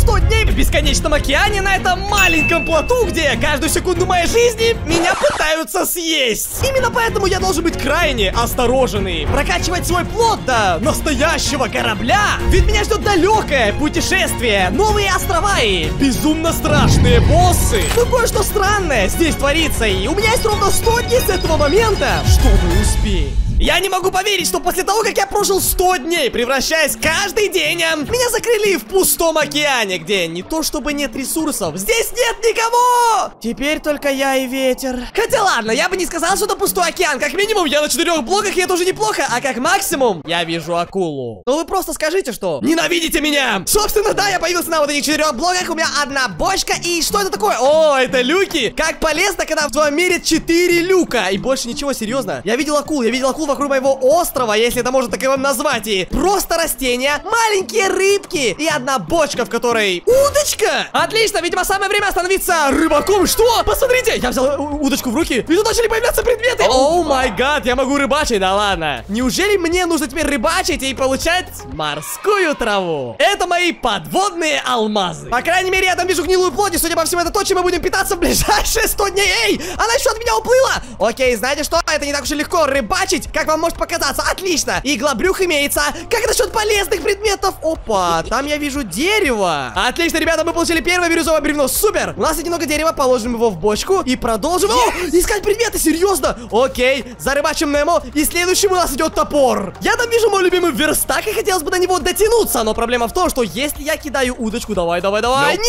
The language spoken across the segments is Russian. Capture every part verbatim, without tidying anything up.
сто дней в бесконечном океане на этом маленьком плоту, где каждую секунду моей жизни меня пытаются съесть. Именно поэтому я должен быть крайне осторожен и прокачивать свой плот до настоящего корабля. Ведь меня ждет далекое путешествие, новые острова и безумно страшные боссы. Но кое-что странное здесь творится, и у меня есть ровно сто дней с этого момента, чтобы успеть. Я не могу поверить, что после того, как я прожил сто дней, превращаясь каждый день, меня закрыли в пустом океане, где не то чтобы нет ресурсов, здесь нет никого! Теперь только я и ветер. Хотя ладно, я бы не сказал, что это пустой океан. Как минимум, я на четырех блоках, и это уже неплохо, а как максимум, я вижу акулу. Но вы просто скажите, что ненавидите меня! Собственно, да, я появился на вот этих четырех блоках, у меня одна бочка, и что это такое? О, это люки! Как полезно, когда в твоем мире четыре люка, и больше ничего, серьезно. Я видел акул, я видел акул вокруг моего острова, если это можно так его назвать, и просто растения, маленькие рыбки и одна бочка, в которой удочка. Отлично, видимо, самое время остановиться рыбаком. Что? Посмотрите, я взял удочку в руки, и тут начали появляться предметы. О май гад, я могу рыбачить, да ладно. Неужели мне нужно теперь рыбачить и получать морскую траву? Это мои подводные алмазы. По крайней мере, я там вижу гнилую плоть, и, судя по всему, это то, чем мы будем питаться в ближайшие сто дней. Эй, она еще от меня уплыла. Окей, знаете что? Это не так уж и легко рыбачить, как вам может показаться. Отлично. Иглобрюх имеется. Как насчет полезных предметов? Опа, там я вижу дерево. Отлично, ребята, мы получили первое бирюзовое бревно. Супер. У нас есть немного дерева, положим его в бочку и продолжим. Yes. О, искать предметы, серьезно. Окей, зарыбачим Немо. И следующим у нас идет топор. Я там вижу мой любимый верстак, и хотелось бы до него дотянуться. Но проблема в том, что если я кидаю удочку, давай, давай, давай. No.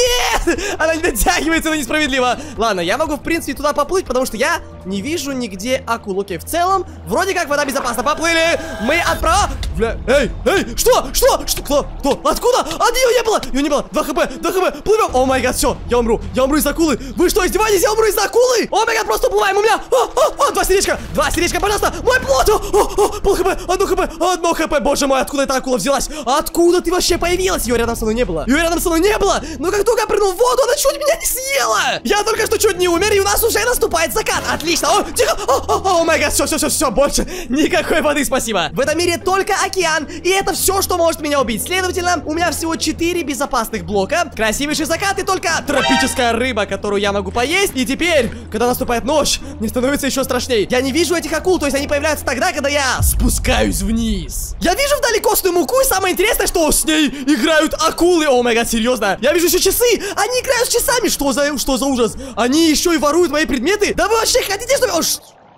Нет, она не дотягивается, но несправедливо. Ладно, я могу, в принципе, туда поплыть, потому что я не вижу нигде акул. Окей, в целом, вроде как вода безопасно, поплыли. Мы отправ... Бля... Эй, эй, что? Что? Что? Кто? Кто? Откуда? От нее не было! Ее не было! два хп, два хп, плывем! О май гад, все, я умру, я умру из акулы! Вы что, издеваетесь? Я умру из акулы! О май гад, просто уплываем! У меня! О, о, о, два сердечка! Два сердечка, пожалуйста! Мой плод! О, о, о, пол хп, одно хп, одно хп! Боже мой, откуда эта акула взялась? Откуда ты вообще появилась? Ее рядом со мной не было! Ее рядом со мной не было! Но как только я прыгнул в воду, она чуть меня не съела! Я только что чуть не умер, и у нас уже наступает закат! Отлично! О, тихо! О, о май гад, все, все, все, все, больше! Никакой воды, спасибо. В этом мире только океан, и это все, что может меня убить. Следовательно, у меня всего четыре безопасных блока, красивейший закат и только тропическая рыба, которую я могу поесть. И теперь, когда наступает ночь, мне становится еще страшней. Я не вижу этих акул, то есть они появляются тогда, когда я спускаюсь вниз. Я вижу вдали костную муку, и самое интересное, что с ней играют акулы. О май гад, серьезно. Я вижу еще часы, они играют с часами. Что за, что за ужас? Они еще и воруют мои предметы? Да вы вообще хотите, чтобы...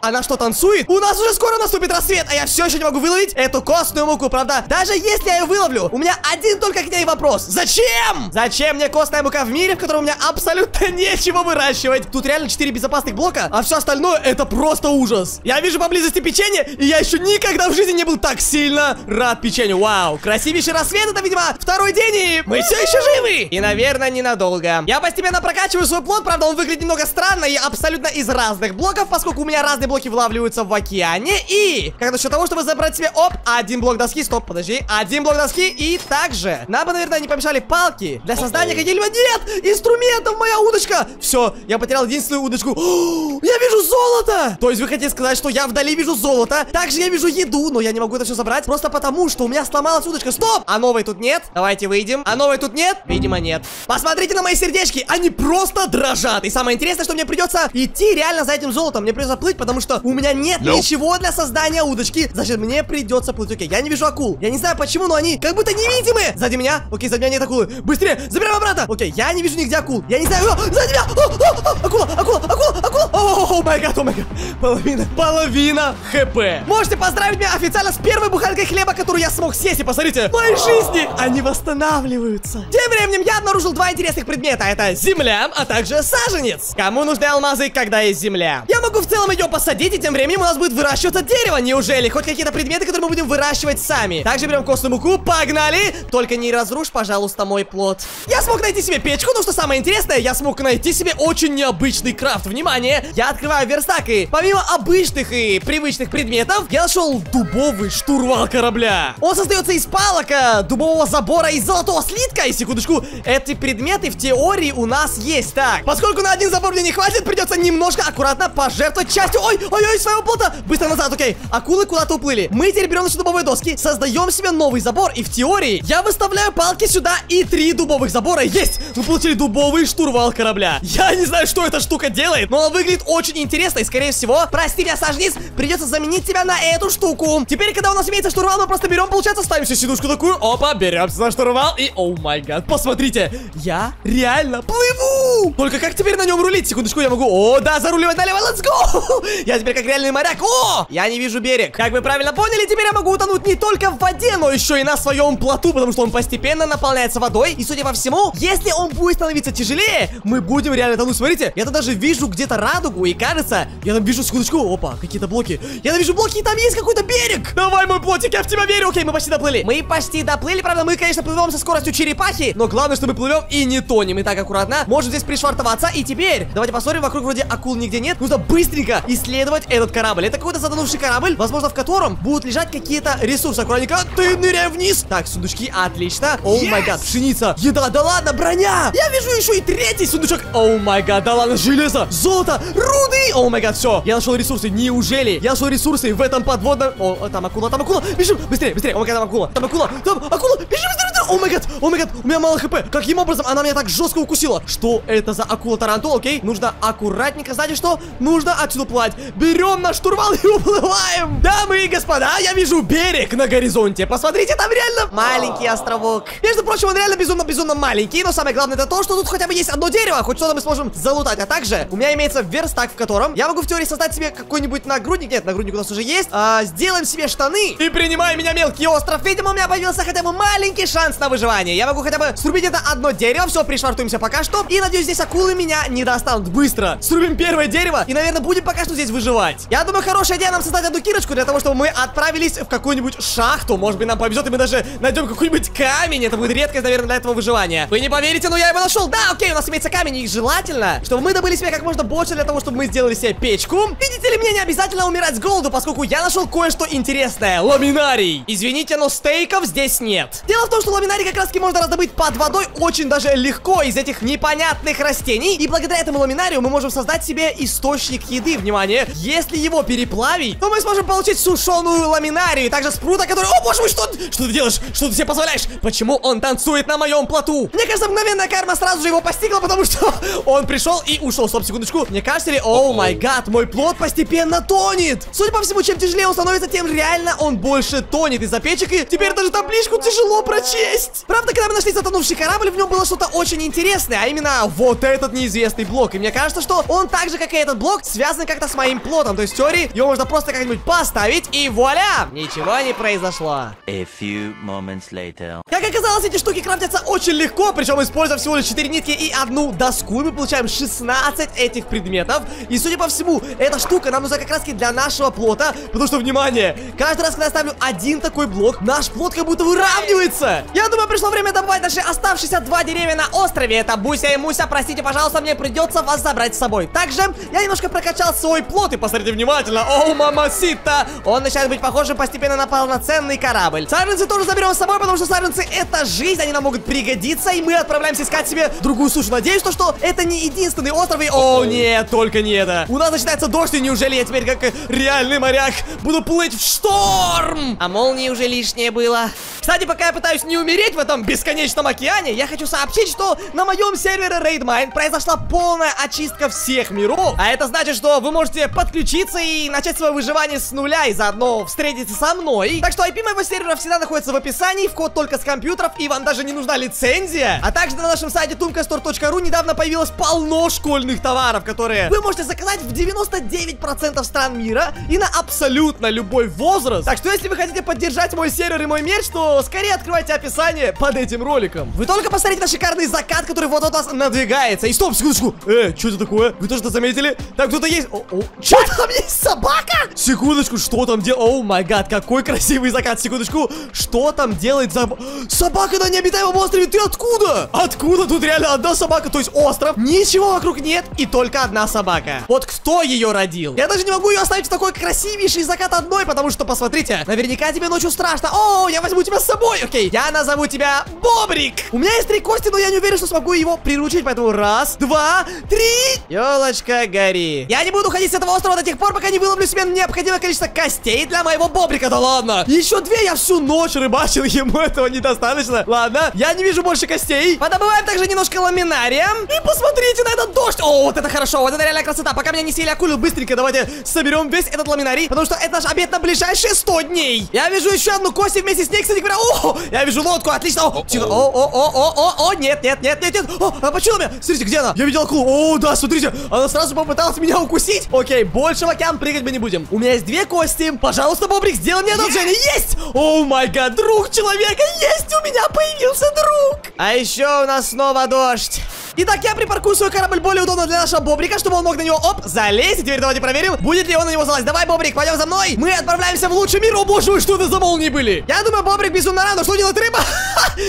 Она что, танцует? У нас уже скоро наступит рассвет, а я все еще не могу выловить эту костную муку, правда? Даже если я ее выловлю, у меня один только к ней вопрос. Зачем? Зачем мне костная мука в мире, в котором у меня абсолютно нечего выращивать? Тут реально четыре безопасных блока, а все остальное это просто ужас. Я вижу поблизости печенье, и я еще никогда в жизни не был так сильно рад печенью. Вау, красивейший рассвет, это, видимо, второй день, и мы все еще живы. И, наверное, ненадолго. Я постепенно прокачиваю свой плот, правда, он выглядит немного странно и абсолютно из разных блоков, поскольку у меня разные блоки. Блоки вылавливаются в океане. И как насчет того, чтобы забрать себе, оп, один блок доски, стоп, подожди, один блок доски. И также нам бы, наверное, не помешали палки для создания каких-либо, нет, инструментов, моя удочка. Все, я потерял единственную удочку. О, я вижу золото. То есть вы хотите сказать, что я вдали вижу золото? Также я вижу еду, но я не могу это все забрать, просто потому, что у меня сломалась удочка. Стоп, а новой тут нет? Давайте выйдем. А новой тут нет? Видимо, нет. Посмотрите на мои сердечки, они просто дрожат. И самое интересное, что мне придется идти реально за этим золотом. Мне придется плыть, потому что что у меня нет no. ничего для создания удочки. Значит, мне придется плыть. Окей, я не вижу акул. Я не знаю почему, но они как будто невидимые. Сзади меня. Окей, сзади меня нет акулы. Быстрее, забираем обратно. Окей, я не вижу нигде акул. Я не знаю. О, сзади меня. О, о, о, акула, акула, акула, акула. О, май гад, о май гад. Половина, половина хп. Можете поздравить меня официально с первой буханкой хлеба, которую я смог съесть. И посмотрите, мои жизни, они восстанавливаются. Тем временем я обнаружил два интересных предмета. Это земля, а также саженец. Кому нужны алмазы, когда есть земля? Я могу в целом ее посадить. Дети, тем временем у нас будет выращиваться дерево. Неужели? Хоть какие-то предметы, которые мы будем выращивать сами. Также берем костную муку. Погнали! Только не разрушь, пожалуйста, мой плод. Я смог найти себе печку, но что самое интересное, я смог найти себе очень необычный крафт. Внимание! Я открываю верстак, и помимо обычных и привычных предметов, я нашел дубовый штурвал корабля. Он создается из палок, дубового забора и золотого слитка. И секундочку, эти предметы в теории у нас есть. Так, поскольку на один забор мне не хватит, придется немножко аккуратно пожертвовать жертвовать частью. Ой, ой, ой, своего бота. Быстро назад, окей. Акулы куда-то уплыли. Мы теперь берем наши дубовые доски, создаем себе новый забор. И в теории я выставляю палки сюда и три дубовых забора. Есть! Мы получили дубовый штурвал корабля. Я не знаю, что эта штука делает, но она выглядит очень интересно. И, скорее всего, прости меня, Сажниц, придется заменить тебя на эту штуку. Теперь, когда у нас имеется штурвал, мы просто берем, получается, ставим себе сидушку такую. Опа, беремся за штурвал. И, о май гад, посмотрите, я реально плыву. Только как теперь на нем рулить? Секундочку, я могу. О, да, заруливать налево, let's go. Я теперь как реальный моряк. О, я не вижу берег. Как вы правильно поняли, теперь я могу утонуть не только в воде, но еще и на своем плоту, потому что он постепенно наполняется водой. И, судя по всему, если он будет становиться тяжелее, мы будем реально тонуть. Смотрите, я тут даже вижу где-то радугу, и кажется, я там вижу, секундочку, опа, какие-то блоки. Я там вижу блоки, и там есть какой-то берег. Давай, мой плотик, я в тебя верю. Окей, мы почти доплыли. Мы почти доплыли, правда, мы, конечно, плывем со скоростью черепахи, но главное, что мы плывем и не тонем. И так аккуратно можем здесь пришвартоваться. И теперь давайте посмотрим, вокруг вроде акул нигде нет. Нужно быстренько исследовать этот корабль. Это какой-то затонувший корабль, возможно, в котором будут лежать какие-то ресурсы. Аккуратненько, ты ныряй вниз. Так, сундучки, отлично. О май гад, пшеница, еда, да ладно, броня. Я вижу еще и третий сундучок. О май гад, да ладно, железо, золото, руды. О май гад, все, я нашел ресурсы. Неужели я нашел ресурсы в этом подводном... О, там акула, там акула, бежим, быстрее, быстрее. О май гад, там акула, там акула, там акула, бежим, быстрее, быстрее. О май гад, о май гад, у меня мало хп. Каким образом она меня так жестко укусила? Что это за акула-тарантул? Окей, нужно аккуратненько, знаете что? Нужно отсюда плать. Берем наш штурвал и уплываем. Дамы и господа, я вижу берег на горизонте. Посмотрите, там реально маленький островок. Между прочим, он реально безумно-безумно маленький, но самое главное это то, что тут хотя бы есть одно дерево, хоть что-то мы сможем залутать. А также у меня имеется верстак, в котором я могу в теории создать себе какой-нибудь нагрудник. Нет, нагрудник у нас уже есть. А, сделаем себе штаны. И принимай меня, мелкий остров. Видимо, у меня появился хотя бы маленький шанс на выживание. Я могу хотя бы срубить это одно дерево. Все, пришвартуемся пока что. И надеюсь, здесь акулы меня не достанут. Быстро срубим первое дерево и, наверное, будем пока что здесь выживать. Я думаю, хорошая идея нам создать одну кирочку для того, чтобы мы отправились в какую-нибудь шахту. Может быть, нам повезет, и мы даже найдем какой-нибудь камень. Это будет редкость, наверное, для этого выживания. Вы не поверите, но я его нашел. Да, окей, у нас имеется камень, и желательно, чтобы мы добыли себе как можно больше для того, чтобы мы сделали себе печку. Видите ли, мне не обязательно умирать с голоду, поскольку я нашел кое-что интересное. Ламинарий. Извините, но стейков здесь нет. Дело в том, что ламинарий как раз-таки можно раздобыть под водой очень даже легко из этих непонятных растений. И благодаря этому ламинарию мы можем создать себе источник еды. Внимание, если его переплавить, то мы сможем получить сушеную ламинарию. Также спрута, который... О, боже мой, что, что ты делаешь? Что ты себе позволяешь? Почему он танцует на моем плоту? Мне кажется, мгновенная карма сразу же его постигла, потому что он пришел и ушел. Стоп, секундочку. Мне кажется ли... О май гад, мой плот постепенно тонет. Судя по всему, чем тяжелее он становится, тем реально он больше тонет из-за печек. И теперь даже табличку тяжело прочесть. Правда, когда мы нашли затонувший корабль, в нем было что-то очень интересное, а именно вот этот неизвестный блок. И мне кажется, что он так же, как и этот блок, связан как-то с моим плотом. То есть в теории его можно просто как-нибудь поставить, и вуаля! Ничего не произошло. A few moments later. Как оказалось, эти штуки крафтятся очень легко, причем используя всего лишь четыре нитки и одну доску, и мы получаем шестнадцать этих предметов. И, судя по всему, эта штука нам нужна как раз для нашего плота, потому что, внимание, каждый раз, когда я ставлю один такой блок, наш плот как будто выравнивается. Я думаю, пришло время добывать наши оставшиеся два деревья на острове. Это Буся и Муся, простите, пожалуйста, мне придется вас забрать с собой. Также я немножко прокачал свой плот, и посмотрите внимательно, оу, мамасита, он начинает быть похожим постепенно на полноценный корабль. Саженцы тоже заберем с собой, потому что саженцы — это жизнь, они нам могут пригодиться, и мы отправляемся искать себе другую сушу. Надеюсь, то, что это не единственный остров, и... О, нет, только не это. У нас начинается дождь, и неужели я теперь, как реальный моряк, буду плыть в шторм? А молнии уже лишнее было. Кстати, пока я пытаюсь не умереть в этом бесконечном океане, я хочу сообщить, что на моем сервере RaidMine произошла полная очистка всех миров, а это значит, что вы можете подключиться и начать свое выживание с нуля, и заодно встретиться со мной. Так что ай пи моего сервера всегда находится в описании, вход только с компьютеров, и вам даже не нужна лицензия. А также на нашем сайте Tumcastore точка ру недавно появилось полно школьных товаров, которые вы можете заказать в девяноста девяти процентах стран мира и на абсолютно любой возраст. Так что если вы хотите поддержать мой сервер и мой мерч, то скорее открывайте описание под этим роликом. Вы только посмотрите на шикарный закат, который вот от вас надвигается. И стоп, секундочку. Э, что это такое? Вы тоже это заметили? Так, кто-то есть. О, о, что там есть? Собака? Секундочку, что там делает? О май гад, какой красивый закат. Секундочку, что там делает заб... собака на необитаемом острове? Ты откуда? Откуда тут реально одна собака? То есть остров, ничего вокруг нет, и только одна собака. Вот кто ее родил? Я даже не могу ее оставить в такой красивейший закат одной, потому что, посмотрите, наверняка тебе ночью страшно. О, я возьму тебя с собой. Окей, я назову назову тебя Бобрик. У меня есть три кости, но я не уверен, что смогу его приручить. Поэтому раз, два, три. Ёлочка, гори. Я не буду ходить с этого острова до тех пор, пока не выловлю себе необходимое количество костей для моего Бобрика. Да ладно. Еще две я всю ночь рыбачил. Ему этого недостаточно. Ладно, я не вижу больше костей. Подобываем также немножко ламинарием. И посмотрите на этот дождь. О, вот это хорошо. Вот это реально красота. Пока меня не съели акулю, быстренько давайте соберем весь этот ламинарий. Потому что это наш обед на ближайшие сто дней. Я вижу еще одну кость, и вместе с ней, кстати говоря, о, я вижу лодку, отлично. О, тихо, о, о, о, о, о, нет, нет, нет, нет, нет. О, а почему меня? Смотрите, где она? Я видел акулу. О, да, смотрите, она сразу попыталась меня укусить. Окей, больше в океан прыгать мы не будем. У меня есть две кости. Пожалуйста, Бобрик, сделай мне одолжение. Есть! О май гад, друг человека есть, у меня появился друг. А еще у нас снова дождь. Итак, я припаркую свой корабль более удобно для нашего Бобрика, чтобы он мог на него, оп, залезть. Теперь давайте проверим, будет ли он на него залазить. Давай, Бобрик, пойдем за мной. Мы отправляемся в лучший мир. О боже мой, что это за молнии были? Я думаю, Бобрик безумно рано. Что делает рыба?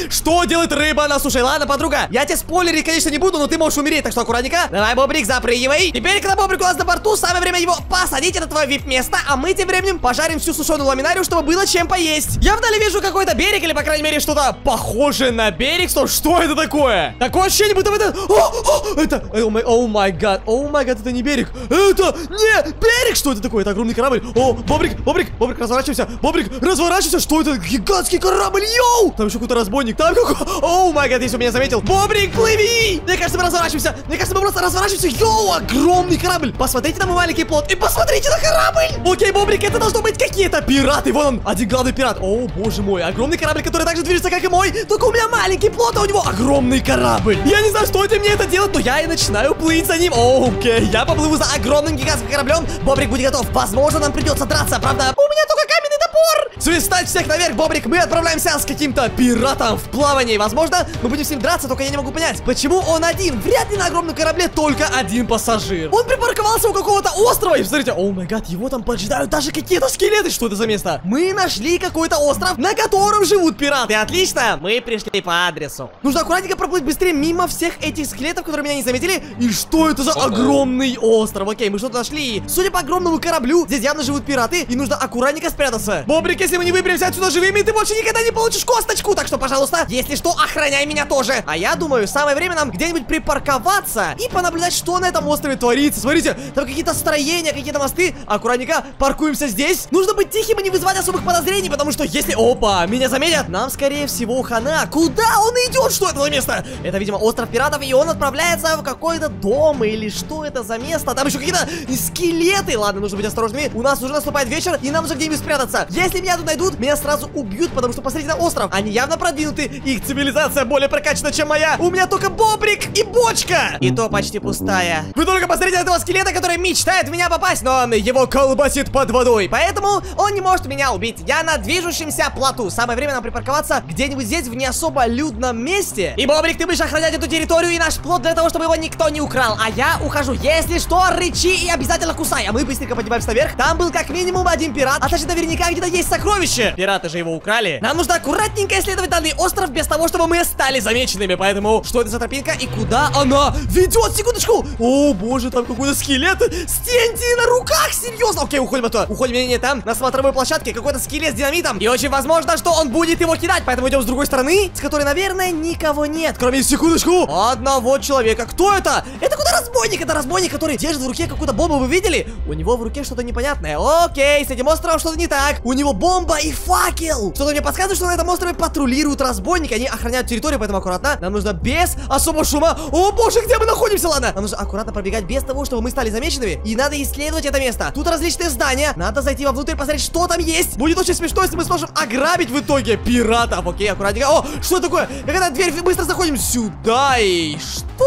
Что делает рыба? Ну, слушай, ладно, подруга, я тебе спойлерить, конечно, не буду, но ты можешь умереть, так что аккуратненько. Давай, Бобрик, запрыгивай. Теперь, когда Бобрик у нас на борту, самое время его посадить. Это твое вип-место, а мы тем временем пожарим всю сушеную ламинарию, чтобы было чем поесть. Я вдали вижу какой-то берег, или, по крайней мере, что-то похожее на берег. Что, что это такое? Такое ощущение, будто это... О, о, это... О май гад, о май гад, это не берег. Это не берег. Что это такое? Это огромный корабль. О, Бобрик, Бобрик, Бобрик, разворачивайся. Бобрик, разворачивайся. Что это? Гигантский корабль, йоу. Там еще какой-то разбойник. Там какой... О май гад, если он меня заметил. Бобрик, плыви. Мне кажется, мы разворачиваемся. Мне кажется, мы просто разворачиваемся. Йоу, огромный корабль. Посмотрите на мой маленький плот. И посмотрите на корабль. Окей, Бобрик, это должно быть какие-то пираты. Вон он, один главный пират. О, боже мой. Огромный корабль, который также движется, как и мой. Только у меня маленький плот, а у него огромный корабль. Я не знаю, что ты мне это делать, но я и начинаю плыть за ним. Окей, я поплыву за огромным гигантским кораблем. Бобрик, будь готов. Возможно, нам придется драться. Правда, у меня только каменный топор. Свистать всех наверх, Бобрик. Мы отправляемся с каким-то пиратом в плавании. Возможно, мы будем с ним драться, только я не могу понять, почему он один. Вряд ли на огромном корабле только один пассажир. Он припарковался у какого-то острова. И смотрите, о май гад, его там поджидают даже какие-то скелеты. Что это за место? Мы нашли какой-то остров, на котором живут пираты. Отлично, мы пришли по адресу. Нужно аккуратненько проплыть быстрее мимо всех этих скелетов, которые меня не заметили. И что это за огромный остров? Окей, мы что-то нашли. Судя по огромному кораблю, здесь явно живут пираты, и нужно аккуратненько спрятаться. Бобрик, если мы не выберемся отсюда живыми, ты больше никогда не получишь косточку. Так что, пожалуйста, если что, охраняй меня тоже. А я думаю, самое время нам где-нибудь припарковаться и понаблюдать, что на этом острове творится. Смотрите, там какие-то строения, какие-то мосты. Аккуратненько паркуемся здесь. Нужно быть тихим и не вызывать особых подозрений, потому что если... Опа, меня заметят. Нам, скорее всего, хана. Куда он идет? Что это за место? Это, видимо, остров пиратов, и он отправляется в какой-то дом, или что это за место? Там еще какие-то скелеты. Ладно, нужно быть осторожными. У нас уже наступает вечер, и нам нужно где-нибудь спрятаться. Если меня тут найдут, меня сразу убьют, потому что посмотрите на остров. Они явно продвинуты, их цивилизация более прокачана, чем моя. У меня только Бобрик и бочка. И то почти пустая. Вы только посмотрите на этого скелета, который мечтает в меня попасть, но он его колбасит под водой. Поэтому он не может меня убить. Я на движущемся плоту. Самое время нам припарковаться где-нибудь здесь, в не особо людном месте. И, Бобрик, ты будешь охранять эту территорию и наш плод для того, чтобы его никто не украл. А я ухожу. Если что, рычи и обязательно кусай. А мы быстренько поднимаемся наверх. Там был как минимум один пират. А значит, наверняка где-то есть сокровище. Пираты же его украли. Нам нужно аккуратненько исследовать данный остров без того, чтобы мы стали замеченными. Поэтому, что это за тропинка и куда она ведет? Секундочку. О, боже, там какой-то скелет. Стеньте на руках. Серьезно. Окей, уходим оттуда. Уходим. Не, не, там на смотровой площадке какой-то скелет с динамитом. И очень возможно, что он будет его кидать. Поэтому идем с другой стороны, с которой, наверное, никого нет. Кроме, секундочку, одного человека. Кто это? Это куда разбойник? Это разбойник, который держит в руке какую-то бомбу. Вы видели? У него в руке что-то непонятное. Окей, с этим островом что-то не так. У него бомба и факел. Что-то мне подсказывает, что на этом острове патрулируют разбойники. Они охраняют территорию, поэтому аккуратно. Нам нужно без особого шума. О боже, где мы находимся? Ладно, нам нужно аккуратно пробегать без того, чтобы мы стали замеченными. И надо исследовать это место. Тут различные здания. Надо зайти вовнутрь, посмотреть, что там есть. Будет очень смешно, если мы сможем ограбить в итоге пиратов. Окей, аккуратненько. О, что такое? Какая-то дверь. Быстро заходим сюда и... Что?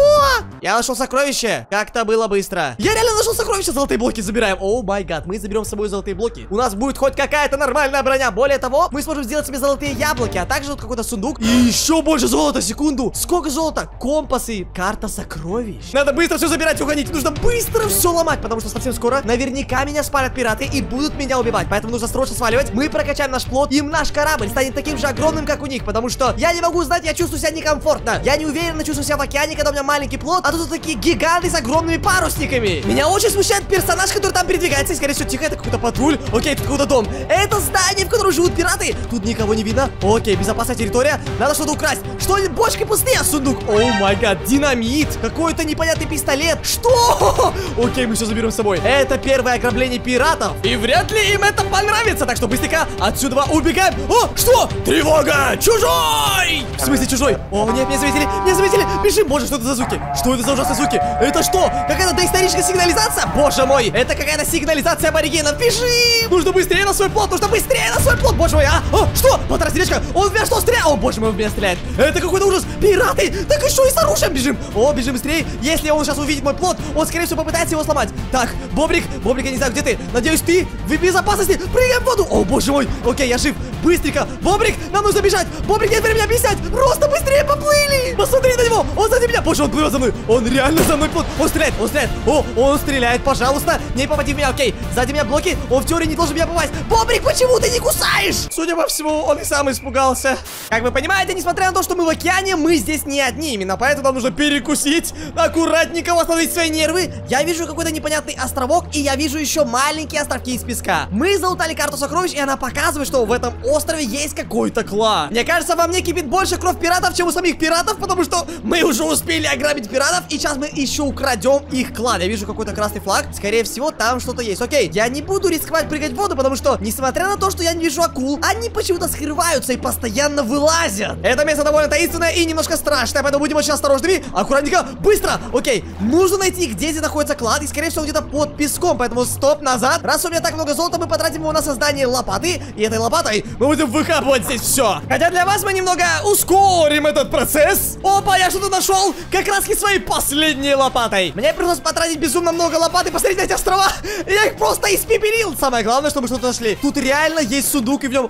Я нашел сокровище. Как-то было быстро. Я реально нашел сокровище. Золотые блоки забираем. О май гад, мы заберем с собой золотые блоки. У нас будет хоть какая-то нормальная броня. Более того, мы сможем сделать себе золотые яблоки, а также тут какой-то сундук. И еще больше золота. Секунду. Сколько золота? Компасы, карта сокровищ. Надо быстро все забирать и уходить. Нужно быстро все ломать, потому что совсем скоро наверняка меня спалят пираты и будут меня убивать. Поэтому нужно срочно сваливать. Мы прокачаем наш плот, и наш корабль станет таким же огромным, как у них. Потому что я не могу знать, я чувствую себя некомфортно. Я не уверенно чувствую себя в океане, когда у меня маленький плот. а тут вот такие гиганты с огромными парусниками. Меня очень смущает персонаж, который там передвигается. И, скорее всего, тихо, это какой-то патруль. Окей, тут какой-то дом. Это здание, в котором живут пираты. Тут никого не видно. Окей, безопасная территория. Надо что-то украсть. Что-нибудь, бочки пустые, сундук. О май гад, динамит. Какой-то непонятный пистолет. Что? Окей, мы все заберем с собой. Это первое ограбление пиратов. И вряд ли им это понравится. Так что быстренько отсюда убегаем. О, что? Тревога! Чужой! В смысле чужой? О, нет, меня заметили, меня заметили. Бежим, боже, что это за звуки? Что это за ужасные звуки? Это что? Какая-то доисторическая сигнализация? Боже мой, это какая-то сигнализация аборигенов. Бежим! Нужно быстрее на свой плот, нужно быстрее на свой плот, боже мой, а? О, что? Вот речка, он в меня что стрелял? О, боже мой, он в меня стреляет. Это какой-то ужас. Пираты! Так и что, и с оружием бежим? О, бежим быстрее. Если он сейчас увидит мой плот, он, скорее всего, попытается его сломать. Так, Бобрик, Бобрик, я не знаю, где ты. Надеюсь, ты в безопасности. Прыгаем в воду. О, боже мой. Окей, я жив. Быстренько. Бобрик, нам нужно бежать. Бобрик, нет времени объяснять. Просто быстрее поплыли. Посмотри на него. Он сзади меня. Боже, он плывет за мной. Он реально за мной плывет. Он стреляет, он стреляет. О, он стреляет. Пожалуйста, не попади в меня. Окей, сзади меня блоки. Он в теории не должен меня попасть. Бобрик, почему ты не кусаешь? Судя по всему, он и сам испугался. Как вы понимаете, несмотря на то, что мы в океане, мы здесь не одни. Именно поэтому нам нужно перекусить, аккуратненько восстановить свои нервы. Я вижу какой-то непонятный островок, и я вижу еще маленькие островки из песка. Мы залутали карту сокровищ, и она показывает, что в этом острове есть какой-то клад. Мне кажется, во мне кипит больше кровь пиратов, чем у самих пиратов, потому что мы уже успели ограбить пиратов, и сейчас мы еще украдем их клад. Я вижу какой-то красный флаг. Скорее всего, там что-то есть. Окей, я не буду рисковать прыгать в воду, потому что, несмотря на то, что я не вижу акул, они почему-то скрываются и постоянно вылазят. Это место довольно таинственное и немножко страшное, поэтому будем очень осторожными. Аккуратненько, быстро. Окей, нужно найти, где здесь находится клад, и, скорее всего, где-то под песком, поэтому стоп назад. Раз у меня так много золота, мы потратим его на создание лопаты, и этой лопатой мы будем выкапывать здесь все. Хотя для вас мы немного ускорим этот процесс. Опа, я что-то нашел. Как раз и своей последней лопатой. Мне пришлось потратить безумно много лопаты. Посмотрите на эти острова. Я их просто испепелил. Самое главное, что мы что-то нашли. Тут реально есть сундук, и в нем...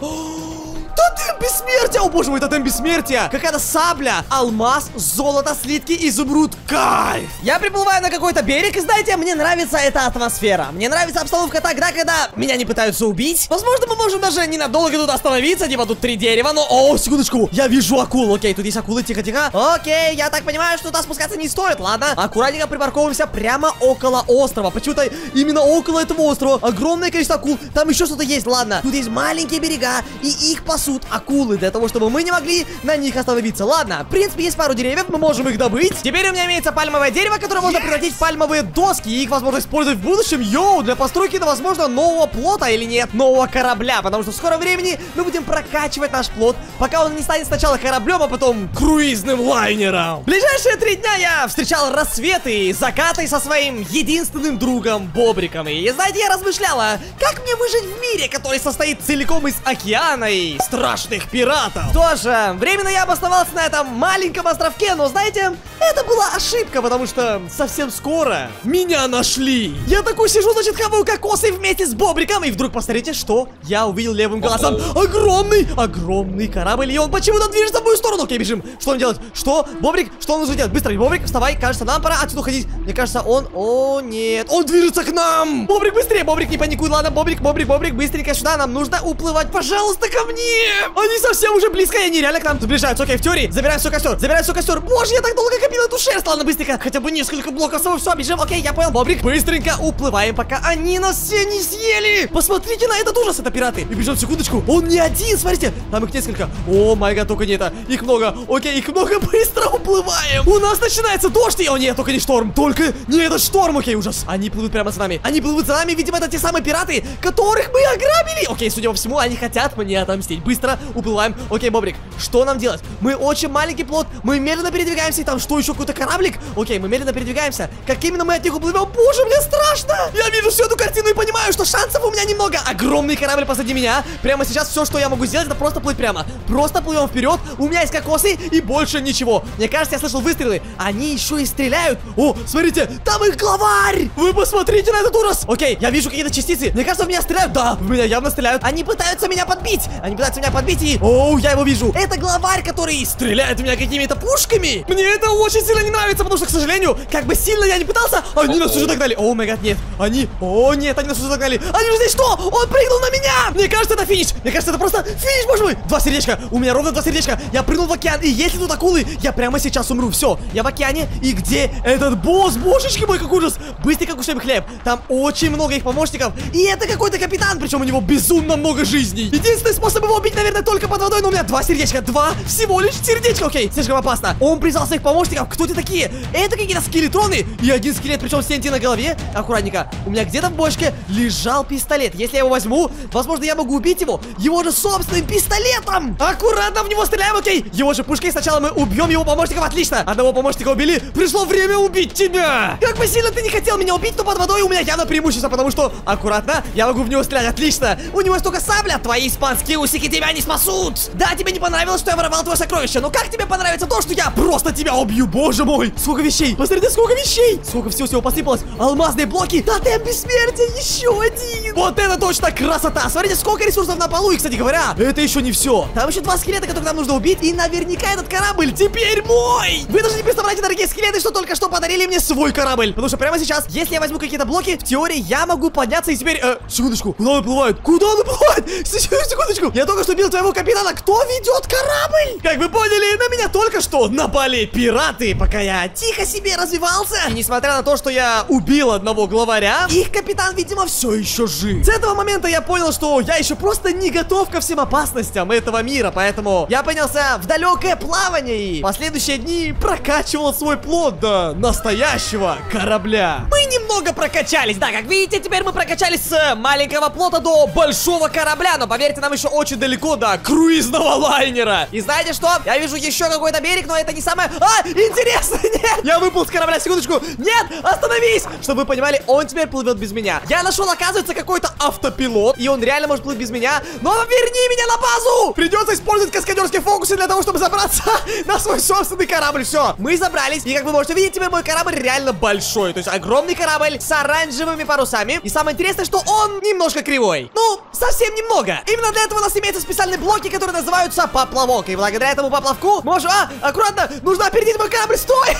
Тотем бессмертия! О боже мой, тотем бессмертия! Какая-то сабля, алмаз, золото, слитки, изумруд. Кайф! Я приплываю на какой-то берег, и знаете, мне нравится эта атмосфера. Мне нравится обстановка тогда, когда меня не пытаются убить. Возможно, мы можем даже ненадолго тут остановиться, типа тут три дерева, но... О, секундочку, я вижу акул. Окей, тут есть акулы, тихо-тихо. Окей, я так понимаю, что туда спускаться не стоит, ладно? Аккуратненько припарковываемся прямо около острова. Почему-то именно около этого острова огромное количество акул. Там еще что-то есть, ладно? Тут есть маленькие берега, и их по акулы, для того, чтобы мы не могли на них остановиться. Ладно, в принципе, есть пару деревьев, мы можем их добыть. Теперь у меня имеется пальмовое дерево, которое yes! можно превратить в пальмовые доски, и их возможно использовать в будущем, йоу, для постройки, ну, возможно, нового плота или нет, нового корабля, потому что в скором времени мы будем прокачивать наш плот, пока он не станет сначала кораблем, а потом круизным лайнером. В ближайшие три дня я встречал рассветы и закаты со своим единственным другом Бобриком, и, знаете, я размышляла, как мне выжить в мире, который состоит целиком из океана и страшных пиратов. Тоже, временно я обосновался на этом маленьком островке, но, знаете, это была ошибка, потому что совсем скоро меня нашли. Я такой сижу, значит, хаваю кокосы вместе с Бобриком, и вдруг, посмотрите, что я увидел левым глазом. Огромный, огромный корабль, и он почему-то движется в мою сторону. Окей, бежим. Что он делает? Что? Бобрик, что он нужно делать? Быстро, Бобрик, вставай, кажется, нам пора отсюда уходить. Мне кажется, он... О, нет. Он движется к нам. Бобрик, быстрее, Бобрик, не паникуй, ладно, Бобрик, Бобрик, Бобрик, быстренько сюда, нам нужно уплывать, пожалуйста, ко мне. Они совсем уже близко, и они реально к нам приближаются. Окей, в теории, забираем все костер, забираем все костер. Боже, я так долго копил эту шерсть. Ладно, быстренько, хотя бы несколько блоков с собой, все, бежим. Окей, я понял, Бобрик, быстренько уплываем, пока они нас все не съели. Посмотрите на этот ужас, это пираты. И бежим, секундочку, он не один, смотрите, там их несколько. О май гад, только не это, их много. Окей, их много, быстро уплываем. У нас начинается дождь, и... О нет, только не шторм, только не этот шторм, окей, ужас. Они плывут прямо за нами, они плывут за нами, видимо, это те самые пираты, которых мы ограбили. Окей, судя по всему, они хотят мне отомстить. Быстро уплываем. Окей, Бобрик, что нам делать? Мы очень маленький плот, мы медленно передвигаемся, и там что, еще какой-то кораблик? Окей, мы медленно передвигаемся. Как именно мы от них уплывем? Боже, мне страшно! Я вижу всю эту картину и понимаю, что шансов у меня немного. Огромный корабль позади меня. Прямо сейчас все, что я могу сделать, это просто плыть прямо. Просто плывем вперед. У меня есть кокосы и больше ничего. Мне кажется, я слышал выстрелы. Они еще и стреляют. О, смотрите, там их главарь! Вы посмотрите на этот ужас! Окей, я вижу какие-то частицы. Мне кажется, в меня стреляют. Да, в меня явно стреляют. Они пытаются меня подбить. Они пытаются меня подбить и... Оу, я его вижу. Это главарь, который стреляет в меня какими-то пушками. Мне это очень очень сильно не нравится, потому что, к сожалению, как бы сильно я не пытался, они нас уже догнали. О май гад, нет, они, о нет, они нас уже догнали. Они же здесь что? Он прыгнул на меня! Мне кажется, это финиш. Мне кажется, это просто финиш, боже мой. Два сердечка, у меня ровно два сердечка. Я прыгнул в океан, и если тут акулы, я прямо сейчас умру. Все, я в океане, и где этот босс? Божечки мой, как ужас. Быстренько кушаем хлеб. Там очень много их помощников, и это какой-то капитан, причем у него безумно много жизней. Единственный способ его убить, наверное, только под водой, но у меня два сердечка, два всего лишь сердечка, окей, слишком опасно. Он призвал своих помощников, кто это такие? Это какие-то скелетроны, и один скелет, причем с ти эн ти на голове. Аккуратненько, у меня где-то в бочке лежал пистолет, если я его возьму, возможно, я могу убить его, его же собственным пистолетом. Аккуратно в него стреляем, окей, его же пушкой, сначала мы убьем его помощников, отлично. Одного помощника убили, пришло время убить тебя. Как бы сильно ты не хотел меня убить, но под водой у меня явно преимущество, потому что, аккуратно, я могу в него стрелять, отлично. У него столько сабля, твои испанские усики тебя не спасут. Да, тебе не понравилось, что я воровал твое сокровище, но как тебе понравится то, что я просто тебя убью, боже мой. Сколько вещей, посмотрите, сколько вещей, сколько всего-всего посыпалось. Алмазные блоки, тотем бессмертия, еще один. Вот это точно красота, смотрите, сколько ресурсов на полу. И, кстати говоря, это еще не все. Там еще два скелета, которых нам нужно убить, и наверняка этот корабль теперь мой. Вы даже не представляете, дорогие скелеты, что только что подарили мне свой корабль, потому что прямо сейчас, если я возьму какие-то блоки, в теории я могу подняться и теперь... Э, секундочку, куда он плывает? Куда он плывает? Секундочку, я только что бил твоего капитана, кто ведет корабль? Как вы поняли, на меня только что напали пираты, пока я тихо себе развивался. И несмотря на то, что я убил одного главаря, их капитан, видимо, все еще жив. С этого момента я понял, что я еще просто не готов ко всем опасностям этого мира, поэтому я поднялся в далекое плавание и в последующие дни прокачивал свой плод до настоящего корабля. Мы немного прокачались, да, как видите, теперь мы прокачались с маленького плота до большого корабля, но поверьте, нам еще очень далеко до круизного лайнера. И знаете что? Я вижу еще какой-то берег, но это не самое... А, интересно, нет! Я выплыл с корабля, секундочку. Нет, остановись! Чтобы вы понимали, он теперь плывет без меня. Я нашел, оказывается, какой-то автопилот, и он реально может плыть без меня. Но верни меня на базу! Придется использовать каскадерские фокусы для того, чтобы забраться на свой собственный корабль. Все, мы забрались, и как вы можете видеть, теперь мой корабль реально большой. То есть огромный корабль с оранжевыми парусами. И самое интересное, что он немножко кривой. Ну, совсем немного. Именно для этого у нас имеются специальные блоки, которые называются поплавок. И благодаря этому поплавку можем... А, аккуратно! Нужно опередить мой корабль! Стой!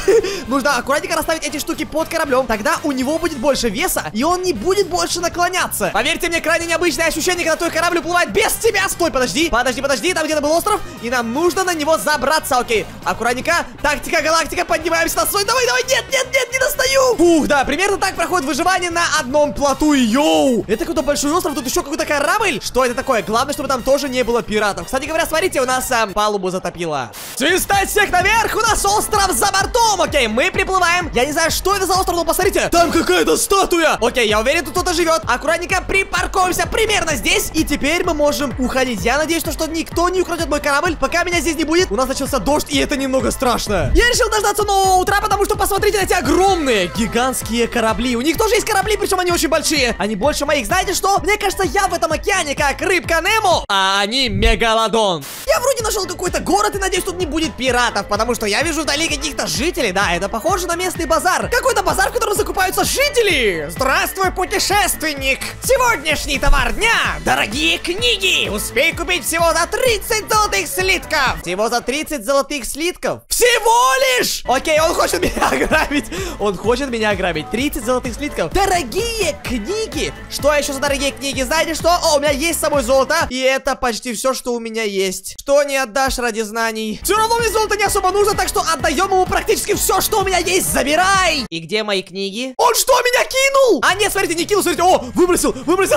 Нужно аккуратненько расставить эти штуки под кораблем. Тогда у него будет больше веса, и он не будет больше наклоняться. Поверьте мне, крайне необычное ощущение, когда твой корабль уплывает без тебя. Стой, подожди, подожди, подожди. Там где-то был остров, и нам нужно на него забраться. Окей, аккуратненько. Тактика, галактика, поднимаемся на свой. Давай, давай, нет, нет, нет, не достаю! Ух, да, примерно так проходит выживание на одном плоту. Йоу! Это какой-то большой остров, тут еще какой-то корабль. Что это такое? Главное, чтобы там тоже не было пиратов. Кстати говоря, смотрите, у нас а, палубу затопило. Свистать всех наверх, у нас остров за бортом. Окей, мы приплываем. Я не знаю, что это за остров, но посмотрите. Там какая-то статуя. Окей, я уверен, тут кто-то живет. Аккуратненько припаркуемся примерно здесь. И теперь мы можем уходить. Я надеюсь, что, что никто не украдет мой корабль, пока меня здесь не будет. У нас начался дождь, и это немного страшно. Я решил дождаться нового утра, потому что посмотрите на эти огромные, гигантские корабли. У них тоже есть корабли, причем они очень большие. Они больше моих. Знаете что? Мне кажется, я в этом океане как рыбка Немо, а они мегалодон. Я вроде нашел какой-то город, и надеюсь, тут не будет пиратов, потому что я вижу вдали каких-то жителей. Да, это похоже на местный базар. Какой-то базар, в котором закупаются жители. Здравствуй, путешественник. Сегодняшний товар дня. Дорогие книги. Успей купить всего за тридцать золотых слитков. Всего за тридцать золотых слитков? Всего лишь! Окей, он хочет меня ограбить. Он хочет меня ограбить. тридцать золотых слитков. Дорогие книги. Что еще за дорогие книги? Знаете что? О, у меня есть с собой золото. И это почти все, что у меня есть. Что не отдашь ради знаний? Все равно мне золото не особо нужно, так что отдаем ему практически все, что у меня есть. Забирай! И где мои книги? Он что, меня кинул? А нет, смотрите, не кинул, смотрите. О, выбросил, выбросил.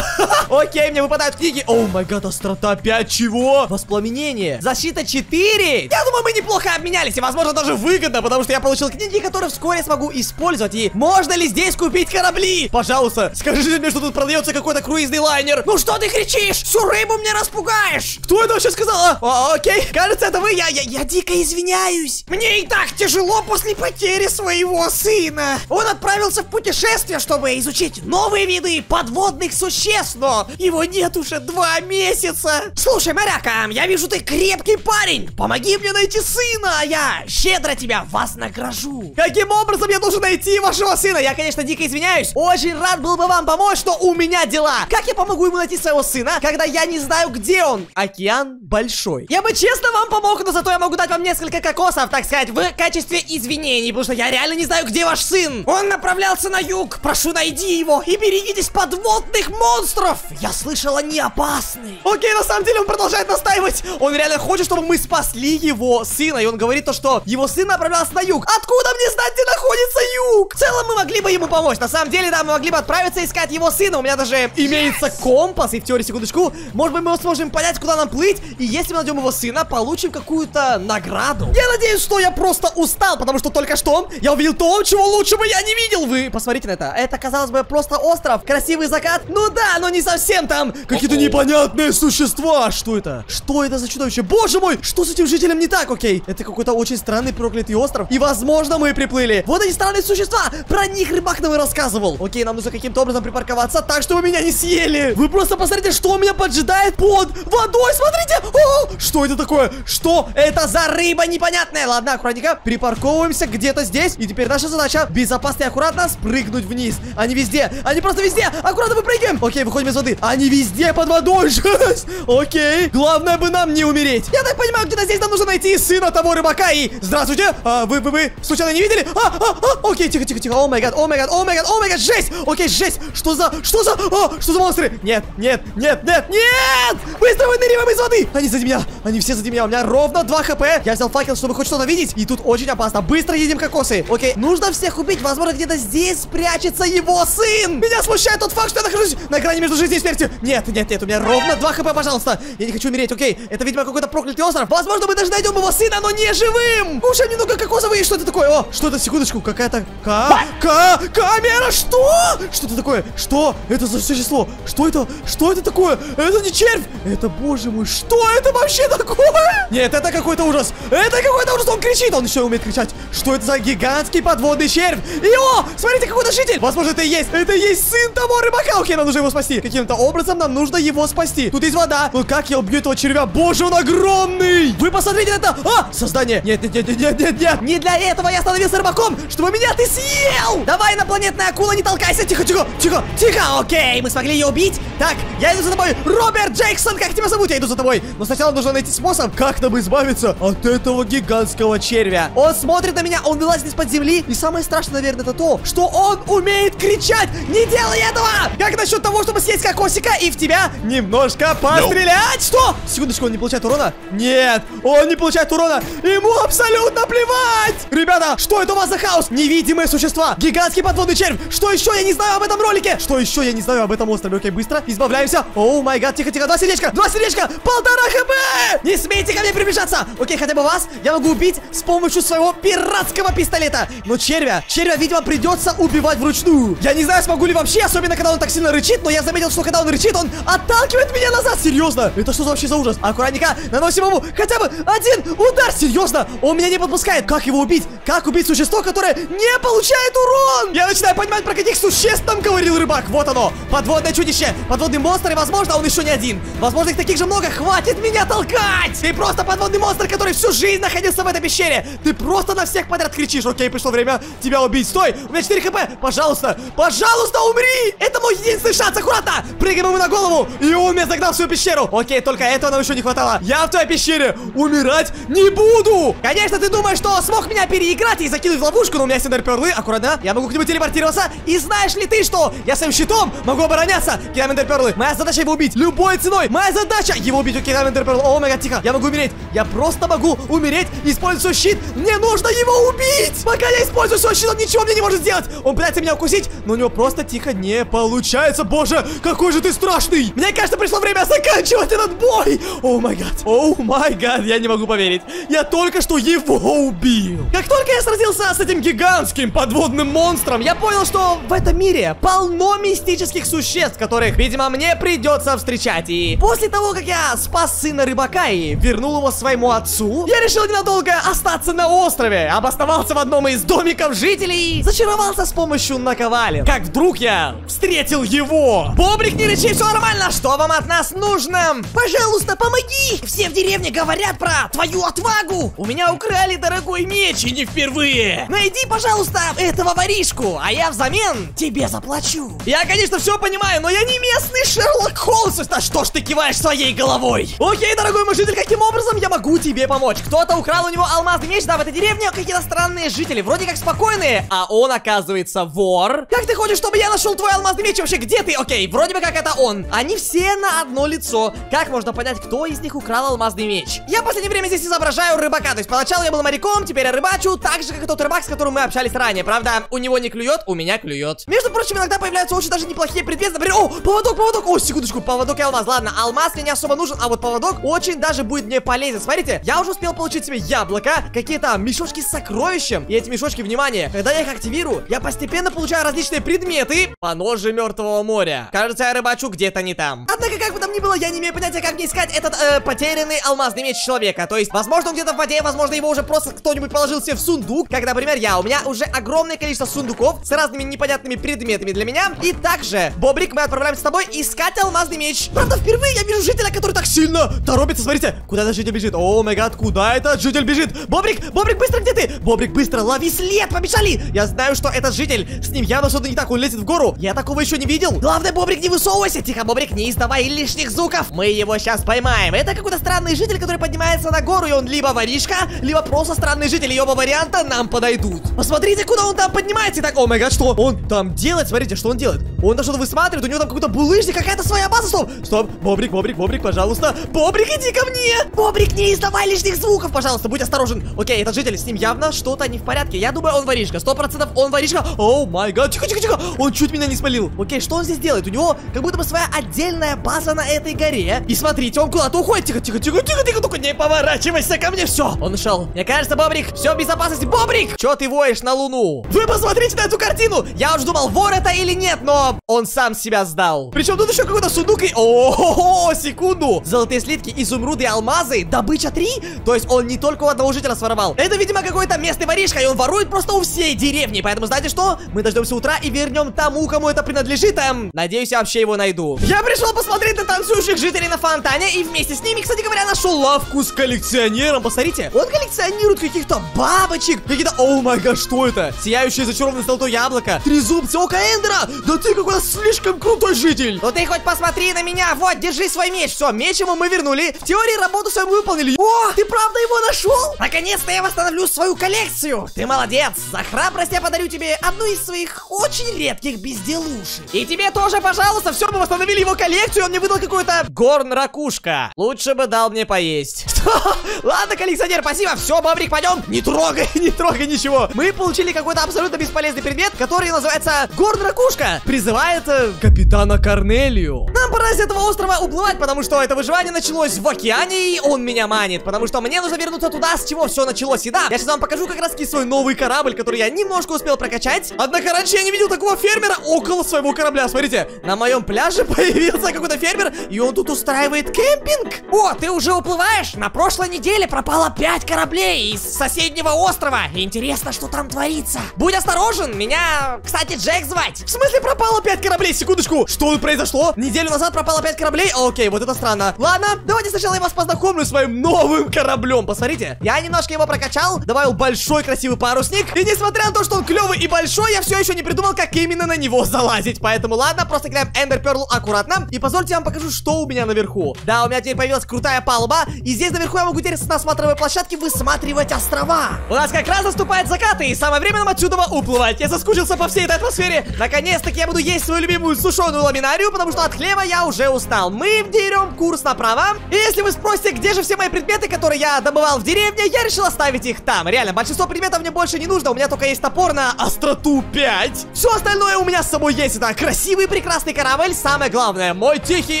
Окей, мне выпадают книги. О май гад, острота пять, чего? Воспламенение. Защита четыре. Я думаю, мы неплохо обменялись. И, возможно, даже выгодно, потому что я получил книги, которые вскоре смогу использовать. И можно ли здесь купить корабли? Пожалуйста, скажите мне, что тут продается какой-то круизный лайнер. Ну что ты кричишь? Всю рыбу мне распугаешь. Кто это вообще сказал? А? О, окей, кажется, это вы. Я, я, я дико извиняюсь. Мне и так тяжело после потери своего сына. Он отправился в путешествие, чтобы изучить новые виды подводных существ, но его нет уже два месяца. Слушай, моряка, я вижу, ты крепкий парень. Помоги мне найти сына, а я щедро тебя вознагражу. Каким образом я должен найти вашего сына? Я, конечно, дико извиняюсь. Очень рад был бы вам помочь, но у меня дела. Как я помогу ему найти своего сына, когда я не знаю, где он? Океан большой. Я бы честно вам помог, но зато я могу дать вам несколько кокосов, так сказать, в качестве извинения обвинений, потому что я реально не знаю, где ваш сын. Он направлялся на юг. Прошу, найди его и берегитесь подводных монстров. Я слышал, они опасны. Окей, на самом деле он продолжает настаивать. Он реально хочет, чтобы мы спасли его сына. И он говорит то, что его сын направлялся на юг. Откуда мне знать, где находится юг? В целом мы могли бы ему помочь. На самом деле, да, мы могли бы отправиться искать его сына. У меня даже имеется компас. И в теории, секундочку, может быть, мы сможем понять, куда нам плыть. И если мы найдем его сына, получим какую-то награду. Я надеюсь, что я просто устал, потому что только что я увидел то, чего лучше бы я не видел. Вы посмотрите на это. Это, казалось бы, просто остров. Красивый закат. Ну да, но не совсем там. Какие-то непонятные существа. Что это? Что это за чудовище? Боже мой, что с этим жителем не так? Окей, это какой-то очень странный проклятый остров. И, возможно, мы приплыли. Вот эти странные существа. Про них рыбак нам и рассказывал. Окей, нам нужно каким-то образом припарковаться так, чтобы меня не съели. Вы просто посмотрите, что меня поджидает под водой. Смотрите. О, что это такое? Что это за рыба непонятная? Ладно, аккуратненько. Припарковываемся где-то здесь. И теперь наша задача безопасно и аккуратно спрыгнуть вниз. Они везде. Они просто везде. Аккуратно выпрыгиваем. Окей, выходим из воды. Они везде под водой. Жесть. Окей. Главное бы нам не умереть. Я так понимаю, где-то здесь нам нужно найти сына того рыбака. И здравствуйте. А, вы, вы, вы случайно не видели? А, а, а. Окей, тихо, тихо, тихо. О май гад, о май гад, о май гад, о май гад. Жесть. Окей, жесть. Что за, что за, а, что за монстры? Нет, нет, нет, нет, нет. Быстро выныриваем из воды. Они за меня. Они все за меня. У меня ровно два хэ пэ. Я взял факел, чтобы хоть что-то видеть. И тут очень опасно. Быстро едим кокосы. Окей, нужно всех убить. Возможно, где-то здесь прячется его сын. Меня смущает тот факт, что я нахожусь на грани между жизнью и смертью. Нет, нет, нет, у меня ровно два хэ пэ, пожалуйста. Я не хочу умереть, окей. Это, видимо, какой-то проклятый остров. Возможно, мы даже найдем его сына, но не живым. Кушаем немного кокосов и что это такое? О, что это? Секундочку, какая-то... Ка... Ка... Камера, что? Что это такое? Что это за существо? Что это? Что это такое? Это не червь. Это, боже мой, что это вообще такое? Нет, это какой-то ужас. Это какой-то ужас. Он кричит, он еще умеет кричать. Что это за гигантский подводный червь? И о, смотрите, какой-то житель. Возможно, это и есть. Это и есть сын того рыбака. Окей, нам нужно его спасти. Каким-то образом нам нужно его спасти. Тут есть вода. Ну как я убью этого червя? Боже, он огромный. Вы посмотрите на это. А, создание. Нет, нет, нет, нет, нет, нет, нет. Не для этого я становился рыбаком, чтобы меня ты съел. Давай, инопланетная акула, не толкайся. Тихо, тихо, тихо, тихо. Окей, мы смогли ее убить. Так, я иду за тобой. Роберт Джексон, как тебя зовут? Я иду за тобой. Но сначала нужно найти способ, как нам избавиться от этого гигантского червя. Он смотрит на меня, он вылазит из-под земли. И самое страшное, наверное, это то, что он умеет кричать. Не делай этого! Как насчет того, чтобы съесть кокосика и в тебя немножко пострелять? No. Что? Секундочку, он не получает урона? Нет, он не получает урона. Ему абсолютно плевать! Ребята, что это у вас за хаос? Невидимые существа, гигантский подводный червь. Что еще я не знаю об этом ролике? Что еще я не знаю об этом острове? Окей, быстро избавляемся. О май гад, тихо-тихо, два сердечка, два сердечка, полтора хп! Не смейте ко мне приближаться! Окей, хотя бы вас я могу убить с помощью своего пиратского пистолета. Но червя, червя, видимо, придется убивать вручную. Я не знаю, смогу ли вообще, особенно когда он так сильно рычит, но я заметил, что когда он рычит, он отталкивает меня назад. Серьезно? Это что за вообще за ужас? Аккуратненько наносим ему хотя бы один удар. Серьезно? Он меня не подпускает. Как его убить? Как убить существо, которое не получает урон? Я начинаю понимать, про каких существ там говорил рыбак. Вот оно. Подводное чудище. Подводный монстр. И, возможно, он еще не один. Возможно, их таких же много. Хватит меня толкать. Ты просто подводный монстр, который всю жизнь находился в этой пещере. Ты просто на всех подряд кричишь. Окей, пришло время тебя убить. Стой. У меня четыре хэ пэ. Пожалуйста. Пожалуйста, умри. Это мой единственный шанс. Аккуратно. Прыгаем ему на голову. И он меня загнал в свою пещеру. Окей, только этого нам еще не хватало. Я в твоей пещере умирать не буду. Конечно, ты думаешь, что смог меня переиграть и закинуть в ловушку, но у меня есть эндерперлы. Аккуратно. Я могу к нему телепортироваться. И знаешь ли ты, что я своим щитом могу обороняться? Кидаем эндерперлы. Моя задача его убить. Любой ценой. Моя задача его убить. Кидаем эндерперлы. О, мега, тихо. Я могу умереть. Я просто могу умереть, используя щит. Мне нужно его убить. Пока я использую свой щит, он ничего мне не может сделать. Он пытается меня укусить, но у него просто тихо не получается. Боже, какой же ты страшный. Мне кажется, пришло время заканчивать этот бой. О май гад. О май гад. Я не могу поверить. Я только что его убил. Как только я сразился с этим гигантским подводным монстром, я понял, что в этом мире полно мистических существ, которых, видимо, мне придется встречать. И после того, как я спас сына рыбака и вернул его своему отцу, я решил ненадолго остаться на острове. Обосновался в одном из домиков жителей. Зачаровался с помощью наковален. Как вдруг я встретил его. Бобрик, не рычи, все нормально. Что вам от нас нужно? Пожалуйста, помоги. Все в деревне говорят про твою отвагу. У меня украли дорогой меч, и не впервые. Найди, пожалуйста, этого воришку, а я взамен тебе заплачу. Я, конечно, все понимаю, но я не местный Шерлок Холмс. Да что ж ты киваешь своей головой? Окей, дорогой мой житель, каким образом я могу тебе помочь? Кто-то украл у него алмазный меч, да, в этой деревне. Окей, какие-то странные жители, вроде как спокойные, а он, оказывается, вор. Как ты хочешь, чтобы я нашел твой алмазный меч? Вообще, где ты? Окей, вроде бы как это он. Они все на одно лицо. Как можно понять, кто из них украл алмазный меч? Я в последнее время здесь изображаю рыбака. То есть, поначалу я был моряком, теперь я рыбачу, так же, как и тот рыбак, с которым мы общались ранее. Правда, у него не клюет, у меня клюет. Между прочим, иногда появляются очень даже неплохие предметы. Например, о, поводок, поводок. О, секундочку, поводок и алмаз. Ладно, алмаз мне не особо нужен, а вот поводок очень даже будет мне полезен. Смотрите, я уже успел получить себе яблоко, какие-то мешочки с сокровищем. И эти мешочки, внимание, когда я их активирую, я постепенно получаю различные предметы по ножи Мертвого моря. Кажется, я рыбачу где-то не там. Однако, как бы там ни было, я не имею понятия, как мне искать этот э, потерянный алмазный меч человека. То есть, возможно, он где-то в воде, возможно, его уже просто кто-нибудь положил себе в сундук. Как, например, я. У меня уже огромное количество сундуков с разными непонятными предметами для меня. И также, Бобрик, мы отправляемся с тобой искать алмазный меч. Правда, впервые я вижу жителя, который так сильно торопится. Смотрите, куда этот житель бежит? О, мой гад, куда этот житель бежит? Бобрик, Бобрик, быстро, где ты? Бобрик, быстро, лови след, побежали! Я знаю, что этот житель, с ним явно что-то не так, он лезет в гору. Я такого еще не видел. Главное, Бобрик, не высовывайся. Тихо, Бобрик, не издавай лишних звуков. Мы его сейчас поймаем. Это какой-то странный житель, который поднимается на гору, и он либо воришка, либо просто странный житель. И оба варианта нам подойдут. Посмотрите, куда он там поднимается. И так, о мой гад, что он там делает? Смотрите, что он делает. Он там что-то высматривает, у него там какой-то булыжник, какая-то своя база. Стоп, стоп, Бобрик, Бобрик, Бобрик, пожалуйста. Бобрик, иди ко мне. Бобрик, не издавай лишних звуков, пожалуйста, будь осторожен. Окей, этот житель, с ним явно что-то не в порядке. Я думаю, он воришка, сто процентов он воришка. О май гад, тихо, тихо, тихо. Он чуть меня не спалил. Окей, что он здесь делает? У него как будто бы своя отдельная база на этой горе. И смотрите, он куда-то уходит. Тихо, тихо, тихо, тихо, тихо, только не поворачивайся ко мне. Все, он ушел. Мне кажется, Бобрик, все в безопасности. Бобрик, че ты воешь на луну? Вы посмотрите на эту картину. Я уже думал, вор это или нет, но он сам себя сдал. Причем тут еще какой-то сундук и... О-о-о, секунду. Золотые слитки, изумруды и алмазы. Добыча три? То есть он не только у одного жителя своровал. Это, видимо, какой-то местный воришка, и он ворует просто у всей деревни. Поэтому, знаете что? Мы дождемся утра и вернем тому, кому это принадлежит. Эм, надеюсь, я вообще его найду. Я пришел посмотреть на танцующих жителей на фонтане, и вместе с ними, кстати говоря, нашел лавку с коллекционером. Посмотрите, он коллекционирует каких-то бабочек, какие-то... О май гад, что это? Сияющее зачарованное золотое яблоко, трезубцы, око эндера. Да ты какой-то слишком крутой житель. Ну ты хоть посмотри на меня. Вот, держи свой меч. Все, меч ему мы вернули. В теории работу свою мы выполнили. О, ты правда его нашел? Наконец-то я восстановлю свою коллекцию. Ты молодец. За храбрость я подарю тебе одну из своих очень редких безделушек. И тебе тоже, пожалуйста. Все, мы восстановили его коллекцию. Он мне выдал какой-то горн-ракушка. Лучше бы дал мне поесть. Что? Ладно, коллекционер, спасибо. Все, Бобрик, пойдем. Не трогай, не трогай ничего. Мы получили какой-то абсолютно бесполезный предмет, который называется горн-ракушка. Призывает э, капитана Корнелию. Нам пора с этого острова уплывать, потому что это выживание началось в океане, и он меня манит. Потому что мне нужно вернуться туда, с чего все началось. И да, я сейчас вам покажу как раз свой новый корабль, который я немножко успел прокачать. Однако раньше я не видел такого фермера около своего корабля. Смотрите, на моем пляже появился какой-то фермер, и он тут устраивает кемпинг. О, ты уже уплываешь? На прошлой неделе пропало пять кораблей из соседнего острова. Интересно, что там творится. Будь осторожен, меня, кстати, Джек звать. В смысле пропало пять кораблей? Секундочку, что произошло? Неделю назад пропало пять кораблей? Окей, вот это странно. Ладно, давайте сначала я вас познакомлю с моим новым кораблем. Посмотрите, я немножко его прокачал, добавил большой красивый парусник. И несмотря на то, что он клевый и большой, я все еще не придумал, как именно на него залазить. Поэтому ладно, просто играем Эндер Перл аккуратно. И позвольте я вам покажу, что у меня наверху. Да, у меня теперь появилась крутая палуба. И здесь наверху я могу теперь с насматриваемой площадки высматривать острова. У нас как раз наступает закат, и самое время нам отсюда уплывать. Я соскучился по всей этой атмосфере. Наконец-таки я буду есть свою любимую сушеную ламинарию, потому что от хлеба я уже устал. Мы берем курс направо. И если вы спросите, где же все мои предметы, которые я добывал в деревне, я решил оставить их там. Реально, большинство предметов мне больше не нужно. У меня только есть топор на остроту пять. Все остальное у меня с собой есть. Это красивый, прекрасный корабль. Самое главное, мой тихий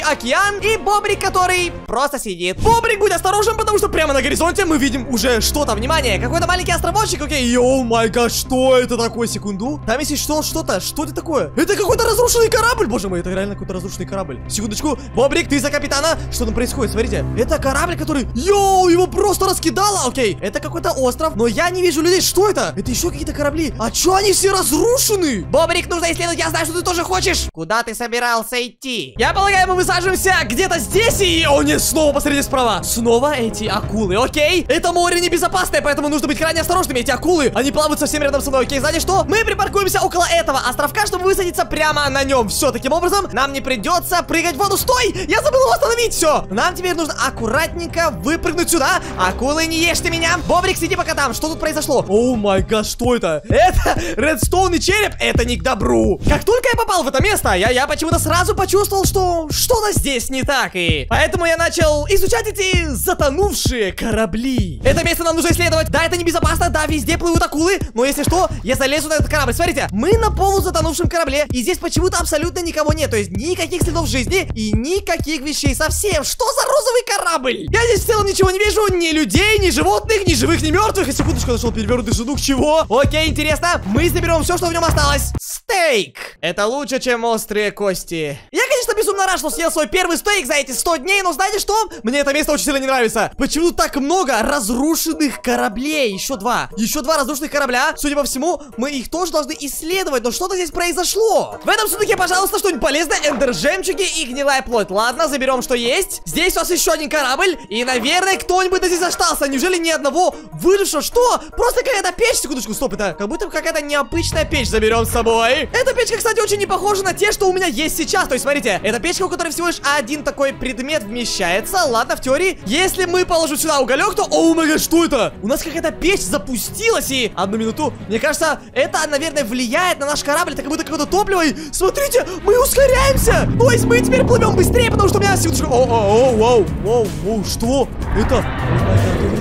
океан и Бобрик, который просто сидит. Бобрик, будь осторожен, потому что прямо на горизонте мы видим уже что-то. Внимание, какой-то маленький островочек. Окей, йоу, май гад, что это такое? Секунду. Там есть что-то, что-то. Что это такое? Это какой-то разрушенный корабль. Боже мой, это реально какой-то разрушенный корабль. Секундочку. Бобрик, ты за капитана. Что там происходит? Смотрите. Это корабль, который... Йоу, его просто раскидало. Окей, это какой-то остров. Но я не вижу людей. Что это? Это еще какие-то корабли. А чё они все разрушены? Бобрик, нужно исследовать. Я знаю, что ты тоже хочешь. Куда ты собирался идти? Я полагаю, мы высаживаемся где-то здесь и... О, нет, снова посреди справа. Снова эти акулы, окей? Это море небезопасное, поэтому нужно быть крайне осторожными. Эти акулы, они плавают совсем рядом со мной, окей? Знаете что? Мы припаркуемся около этого островка, чтобы высадиться прямо на нем. Все, таким образом нам не придется прыгать в воду. Стой! Я забыл его остановить, все. Нам теперь нужно аккуратненько выпрыгнуть сюда. Акулы, не ешьте меня. Бобрик, сиди пока там. Что тут произошло? О май гад, что это? Это редстоун и череп? Это не к добру. Как только я попал в это место, я, я почему-то сразу почувствовал, что что-то здесь не так. И поэтому я начал изучать эти затонувшие корабли. Это место нам нужно исследовать. Да, это небезопасно, да, везде плывут акулы. Но если что, я залезу на этот корабль. Смотрите, мы на полузатонувшем корабле. И здесь почему-то абсолютно никого нет. То есть никаких следов жизни и никаких вещей совсем. Что за розовый корабль? Я здесь в целом ничего не вижу. Ни людей, ни животных, ни живых, ни мертвых. И секундочку, нашел перевернутый сундук. Чего? Окей, интересно. Мы заберем все, что в нем осталось. Стейк. Это лучше, чем острые кости. Я, конечно, безумно рад, что съел свой первый стейк за эти сто дней. Но знаете что? Мне это место очень сильно не нравится. Почему так много разрушенных кораблей? Еще два. Еще два разрушенных корабля. Судя по всему, мы их тоже должны исследовать. Но что-то здесь произошло. В этом сундуке, пожалуйста, что-нибудь полезное. Эндержемчики и гнилая плоть. Ладно, заберем, что есть. Здесь у нас еще один корабль. И, наверное, кто-нибудь здесь остался. Неужели ни одного выжившего? Что? Просто какая-то печь. Секундочку, стоп, это как будто какая-то необычная печь. Заберем с собой. Эта печка, кстати, очень не похожа на те, что у меня есть сейчас. То есть, смотрите, это печка, у которой всего лишь один такой предмет вмещается. Ладно, в теории. Если мы положим сюда уголек, то... О, май гад, что это? У нас какая-то печь запустилась. И... Одну минуту. Мне кажется, это, наверное, влияет на наш корабль. Это как будто какое-то топливо. И... Смотрите, мы ускоряемся. То есть, мы теперь плывем быстрее, потому что у меня... О-о-о-о-о-о-о-о, что? Это... О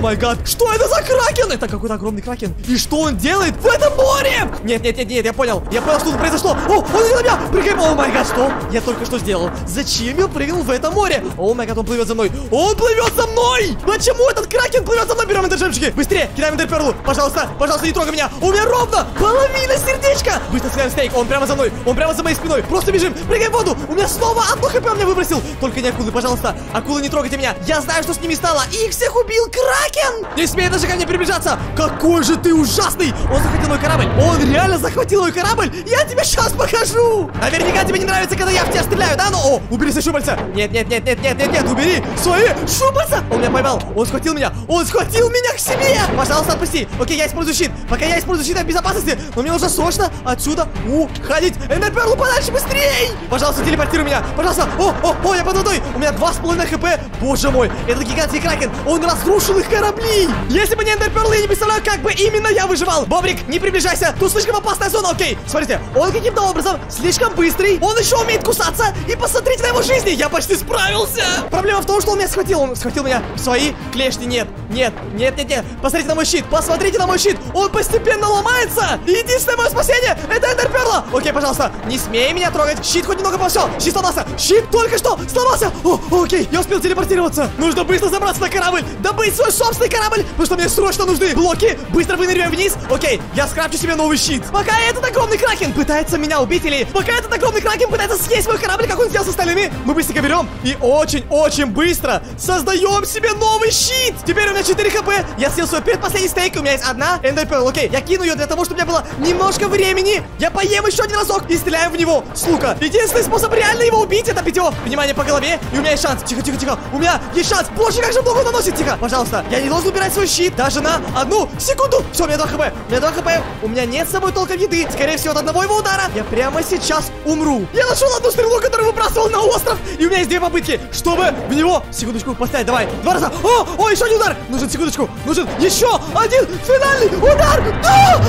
май гад, что это за кракен? Это какой-то огромный кракен. И что он делает в этом море? Нет, нет, нет, нет, я понял. Я понял, что тут произошло. О, он на меня прыгает. О май гад, что? Я только что сделал. Зачем я прыгнул в это море? О май гад, он плывет за мной. Он плывет за мной! Почему этот кракен плывет за мной? Берем эндержемчики. Быстрее, кидаем эндерперлу. Пожалуйста, пожалуйста, не трогай меня. У меня ровно половина сердечка. Быстро скидаем стейк. Он прямо за мной. Он прямо за моей спиной. Просто бежим. Прыгаем в воду. У меня снова одно хп меня выбросил. Только не акулы, пожалуйста. Акулы, не трогайте меня. Я знаю, что с ними стало. Их всех убил кракен. Не смей даже ко мне приближаться. Какой же ты ужасный. Он захватил мой корабль. Он реально захватил мой корабль. Я тебе сейчас покажу. Наверняка тебе не нравится, когда я в тебя стреляю, да? Ну, о, убери свои щупальца. Нет, нет, нет, нет, нет, нет, нет, убери свои щупальца. Он меня поймал. Он схватил меня. Он схватил меня к себе. Пожалуйста, отпусти. Окей, я использую щит. Пока я использую щит, я в безопасности. Но мне нужно срочно отсюда уходить. Эндерперлу подальше, быстрее. Пожалуйста, телепортируй меня. Пожалуйста. О, о, о, я под водой. У меня два с половиной хп. Боже мой, этот гигантский кракен. Он разрушил их корабли. Если бы не эндерперлы, я не представляю, как бы именно я выживал. Бобрик, не приближайся. Тут слишком опасная зона, окей. Смотрите, он каким-то образом слишком быстрый. Он еще умеет кусаться. И посмотрите на его жизни. Я почти справился. Проблема в том, что он меня схватил. Он схватил меня в свои клешни. Нет, нет, нет, нет, нет. Посмотрите на мой щит. Посмотрите на мой щит. Он постепенно ломается. Единственное мое спасение — это эндерперла. Окей, пожалуйста, не смей меня трогать. Щит хоть немного пошел. Щит сломался. Щит только что сломался. О, окей, я успел телепортироваться. Нужно быстро забраться на корабль. Добыть свой собственный корабль. Потому что мне срочно нужны блоки. Быстро выныряю вниз. Окей, я скрафчу себе новый щит. Пока этот огромный кракен пытается меня убить, или пока этот огромный кракен пытается съесть мой корабль, как он сделал с остальными, мы быстренько берем и очень-очень быстро создаем себе новый щит. Теперь у меня четыре хп. Я съел свой предпоследний стейк. У меня есть одна эндерперл. Окей, я кину ее для того, чтобы у меня было немножко времени. Я поем еще один разок и стреляю в него с лука. Единственный способ реально его убить — это питье. Внимание, по голове. И у меня есть шанс. Тихо-тихо-тихо. У меня есть шанс. Боже, как же много наносит. Тихо. Пожалуйста, я не должен убирать свой щит даже на одну секунду. Все, у меня два хп. У меня два хп. У меня нет с собой толком еды. Скорее всего, от одного его удара я прямо сейчас умру. Я нашел одну стрелу, которую выбрасывал на остров. И у меня есть две попытки, чтобы в него... Секундочку, поставить, давай. Два раза. О, о, еще один удар. Нужен, секундочку. Нужен еще один финальный удар. Да!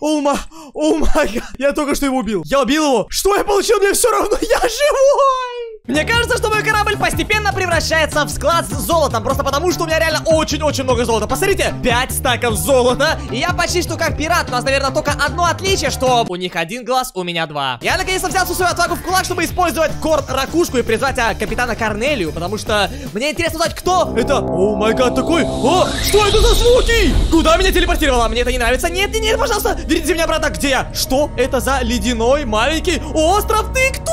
О май, о май гад. Я только что его убил. Я убил его. Что я получил? Мне все равно. Я живой. Мне кажется, что мой корабль постепенно превращается в склад с золотом. Просто потому, что у меня реально очень-очень много золота. Посмотрите, пять стаков золота. И я почти что как пират. У нас, наверное, только одно отличие, что у них один глаз, у меня два. Я наконец-то взял всю свою отвагу в кулак, чтобы использовать корт-ракушку и призвать капитана Корнелию. Потому что мне интересно узнать, кто это. О май гад, такой. О, что это за звуки? Куда меня телепортировало? Мне это не нравится. Нет, нет, нет, пожалуйста, верните меня обратно. Где я? Что это за ледяной маленький остров? Ты кто?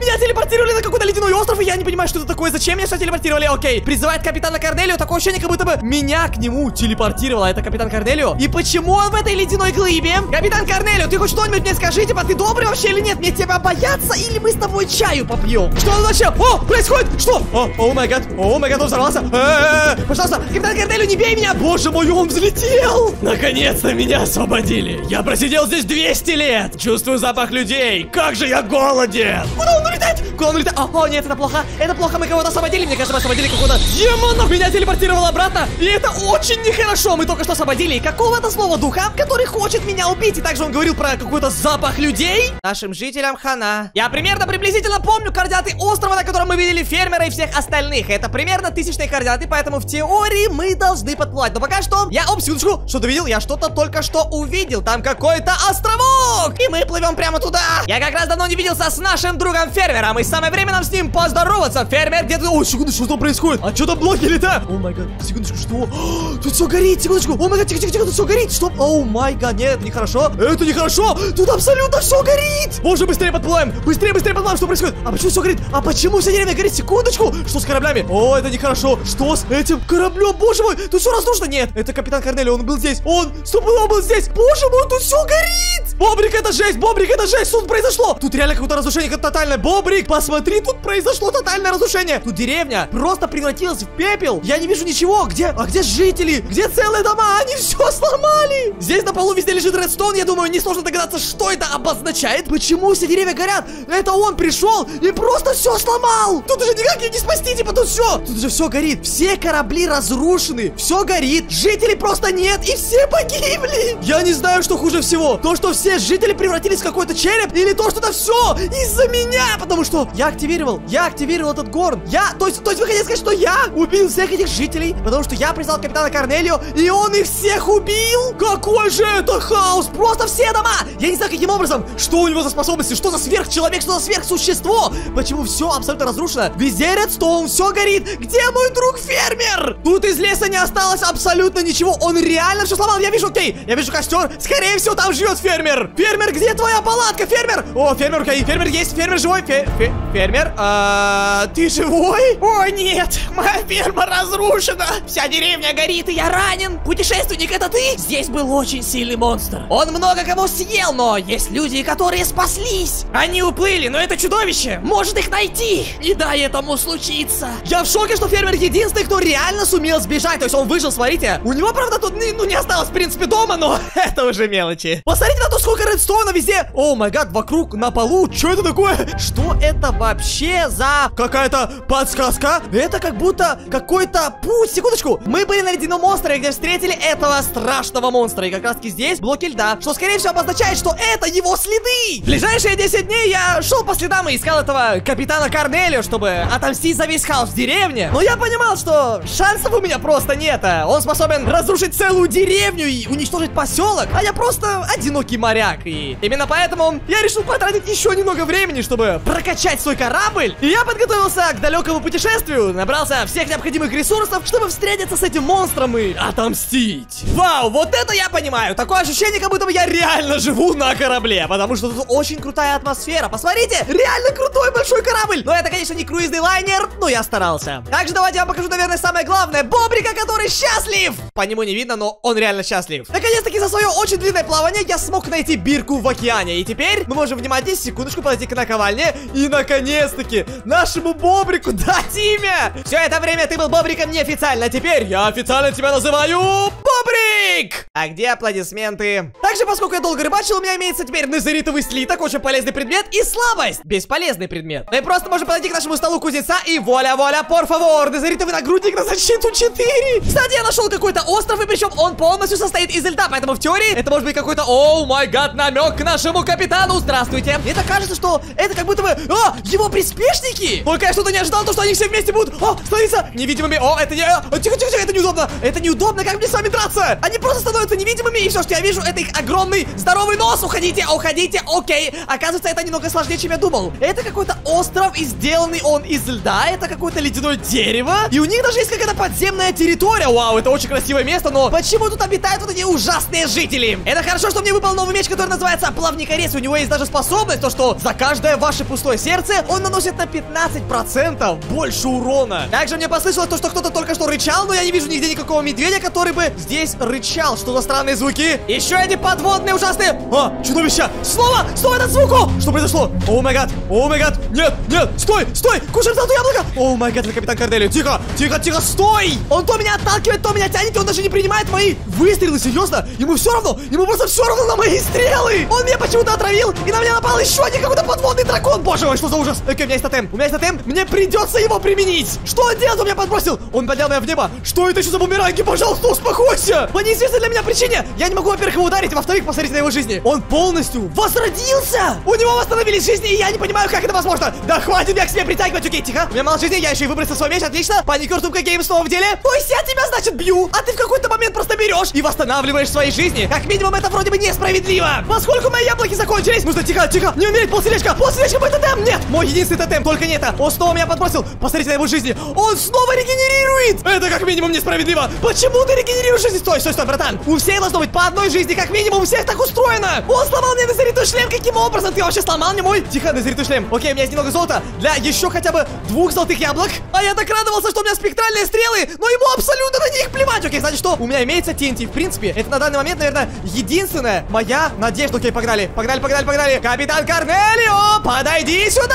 Меня телепортировали на какой-то ледяной остров, и я не понимаю, что это такое. Зачем меня что телепортировали? Окей. Призывает капитана Корнелио. Такое ощущение, как будто бы меня к нему телепортировало. Это капитан Корнелио. И почему он в этой ледяной глыбе? Капитан Корнелио, ты хоть что-нибудь мне скажи, типа, ты добрый вообще или нет? Мне тебя бояться или мы с тобой чаю попьем? Что он вообще? О, происходит? Что? О, май гад. О, май гад, он взорвался. Э-э-э. Пожалуйста, капитан Корнелио, не бей меня. Боже мой, он взлетел. Наконец-то меня освободили. Я просидел здесь двести лет. Чувствую запах людей. Как же я голоден. Куда он улетает? Куда он улетает? О, нет, это плохо. Это плохо, мы кого-то освободили. Мне кажется, мы освободили какого-то демона. Меня телепортировало обратно. И это очень нехорошо. Мы только что освободили какого-то слова духа, который хочет меня убить. И также он говорил про какой-то запах людей. Нашим жителям хана. Я примерно приблизительно помню координаты острова, на котором мы видели фермера и всех остальных. Это примерно тысячные координаты, поэтому в теории мы должны подплывать. Но пока что я, оп, секундочку, что-то видел. Я что-то только что увидел. Там какой-то островок. И мы плывем прямо туда. Я как раз давно не виделся с нашим другом фермером. И самое время нам с ним поздороваться. Фермер где-то... О, секундочку, что там происходит? А что там блоки летают? О, май гад, секундочку, что? О, тут все горит, секундочку. О, май гад, тихо, тихо, тихо, тут все горит. Стоп. О, май гад, нет, нехорошо. Это нехорошо. Тут абсолютно все горит. Боже, быстрее подплываем. Быстрее, быстрее подплываем. Что происходит? А почему все горит? А почему все деревья горит? Секундочку. Что с кораблями? О, это нехорошо. Что с этим кораблем? Боже мой, тут все разрушено. Нет, это капитан Корнелио, он был здесь. Он, стоп, он был здесь. Боже мой, тут все горит. Бобрик, это жесть. Бобрик, это жесть. Что тут произошло? Тут реально какое-то разрушение, как тотальное. Бобрик, посмотри, тут произошло тотальное разрушение. Тут деревня просто превратилась в пепел. Я не вижу ничего. Где? А где жители? Где целые дома? Они все сломали. Здесь на полу везде лежит редстоун. Я думаю, несложно догадаться, что это обозначает. Почему все деревья горят? Это он пришел и просто все сломал. Тут уже никак не спасти, типа, тут все. Тут уже все горит. Все корабли разрушены. Все горит. Жителей просто нет. И все погибли. Я не знаю, что хуже всего. То, что все жители превратились в какой-то череп. Или то, что это все из-за меня. Потому что я активировал. Я активировал этот горн. Я... То есть, то есть вы хотите сказать, что я убил всех этих жителей? Потому что я прислал капитана Корнелио. И он их всех убил? Какой же это хаос. Просто все дома. Я не знаю, каким образом. Что у него за способности? Что за сверхчеловек? Что за сверхсущество? Почему все абсолютно разрушено? Везде редстоун. Все горит. Где мой друг фермер? Тут из леса не осталось абсолютно ничего. Он реально все сломал. Я вижу, окей. Я вижу костер. Скорее всего, там живет фермер. Фермер, где твоя палатка, фермер? О, фермер, окей. Фермер есть. Фермер живой. Фе фе фермер. А, ты живой? О, нет. Моя ферма разрушена. Вся деревня горит, и я ранен. Путешественник, это ты? Здесь был очень сильный монстр. Он много кого съел, но есть люди, которые спаслись. Они уплыли, но это чудовище может их найти. Не дай этому случиться. Я в шоке, что фермер единственный, кто реально сумел сбежать. То есть он выжил, смотрите. У него, правда, тут ну, не осталось, в принципе, дома, но это уже мелочи. Посмотрите на то, сколько редстоуна везде. О, май гад, вокруг, на полу. Что это такое? Что это вообще за какая-то подсказка? Это как будто какой-то путь. Секундочку. Мы были на ледяном острове, где встретили этого страшного монстра. И как раз таки здесь блоки льда, что, скорее всего, обозначает, что это его следы. В ближайшие десять дней я шел по следам и искал этого капитана Корнелио, чтобы отомстить за весь хаос в деревне. Но я понимал, что шансов у меня просто нет. Он способен разрушить целую деревню и уничтожить поселок, а я просто одинокий моряк. И именно поэтому я решил потратить еще немного времени, чтобы прокачать свой корабль. И я подготовился к далекому путешествию, набрался всех необходимых ресурсов, чтобы встретиться с этим монстром и отомстить. Вау, вот это я понимаю. Такое ощущение, как будто бы я реально живу на корабле, потому что тут очень крутая атмосфера. Посмотрите, реально крутой большой корабль. Но это, конечно, не круизный лайнер, но я старался. Также давайте я вам покажу, наверное, самое главное. Бобрика, который счастлив. По нему не видно, но он реально счастлив. Наконец-таки за свое очень длинное плавание я смог найти бирку в океане. И теперь мы можем, внимательно, секундочку, подойти к наковальне. И, наконец-таки, нашему Бобрику дать имя. Все это время ты был Бобриком неофициально. Теперь я официально тебя называю Бобрик. А где аплодисменты? Также, поскольку я долго рыбачил, у меня имеется теперь назаритовый слиток, очень полезный предмет, и слабость. Бесполезный предмет. Мы просто можем подойти к нашему столу кузнеца и воля-воля, порфавор, назаритовый нагрудник на защиту четыре. Кстати, я нашел какой-то остров, и причем он полностью состоит из льда, поэтому в теории это может быть какой-то, оу май гад, намек к нашему капитану. Здравствуйте. Мне так кажется, что это как будто бы, о, его приспешники. Только я что-то не ожидал, то, что они все вместе будут, о, становиться невидимыми. О, это не, тихо-тихо-тихо, это неудобно. Это неудобно, как мне с вами драться? Они просто становятся невидимыми, и все, что я вижу, это их огромный здоровый нос. Уходите, уходите, окей. Оказывается, это немного сложнее, чем я думал. Это какой-то остров, и сделанный он из льда. Это какое-то ледяное дерево. И у них даже есть какая-то подземная территория. Вау, это очень красивое место, но почему тут обитают вот эти ужасные жители? Это хорошо, что мне выпал новый меч, который называется Плавникорез. У него есть даже способность, то что за каждое ваше пустое сердце он наносит на пятнадцать процентов больше урона. Также мне послышалось то, что кто-то только что рычал, но я не вижу нигде никакого медведя, который бы здесь рычал. Что за странные звуки? Еще эти подводные ужасные... А, чудовища! Снова! Снова этот звук! Что произошло? О май гад! О май гад! Нет! Нет! Стой! Стой! Кушаем золотое яблоко! О май гад, это капитан Корделио! Тихо! Тихо! Тихо! Стой! Он то меня отталкивает, то меня тянет, и он даже не принимает мои выстрелы. Серьезно? Ему все равно! Ему просто все равно на мои стрелы! Он меня почему-то отравил, и на меня напал еще один какой-то подводный дракон! Боже мой, что за ужас! Окей, у меня есть тотем! У меня есть тотем! Мне придется его применить! Что он делает? Он меня подбросил! Он поднял меня в небо! Что это еще за бумеранги? Пожалуйста, успокойся! По неизвестной для меня причине я не могу, во-первых, его ударить, а во-вторых, посмотреть на его жизни. Он полностью возродился! У него восстановились жизни, и я не понимаю, как это возможно! Да хватит меня к себе притягивать, окей, тихо! У меня мало жизни, я еще и выбросил свой меч, отлично! Паникер, Тумка Гейм снова в деле! То есть я тебя, значит, бью, а ты в какой-то момент просто берешь и восстанавливаешь свои жизни! Как минимум, это вроде бы несправедливо! Поскольку мои яблоки закончились, нужно тихо, тихо! Не умереть, полсережка! Полсережка, мой тотем! Нет! Мой единственный тотем, только не это! Он снова меня подбросил! Посмотрите на его жизни! Он снова регенерирует! Это как минимум несправедливо! Почему ты регенерируешь жизнь? Стой, стой, стой, братан! У всех должно быть по одной жизни, как минимум, у всех так устроено! Он сломал мне дозаритую шлем! Каким образом? Ты вообще сломал мне мой? Тихо, дозаритую шлем! Окей, у меня есть немного золота для еще хотя бы двух золотых яблок. А я так радовался, что у меня спектральные стрелы, но ему абсолютно на них плевать! Окей, значит что? У меня имеется ти эн ти. В принципе, это на данный момент, наверное, единственная моя надежда. Окей, погнали, погнали, погнали, погнали! Капитан Корделио, подойди сюда!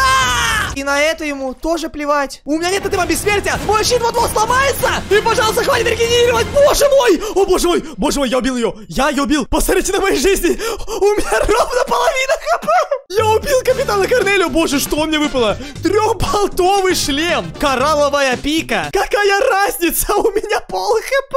И на это ему тоже плевать. У меня нет этого бессмертия! Мой щит вот-вот сломается! И, пожалуйста, хватит регенерировать! Боже мой! О, боже мой! Боже мой, я убил ее! Я ее убил! Посмотрите на моей жизни! У меня ровно половина хп! Я убил капитана Корделио! Боже, что мне выпало? Трехболтовый шлем! Коралловая пика! Какая разница? У меня пол хп!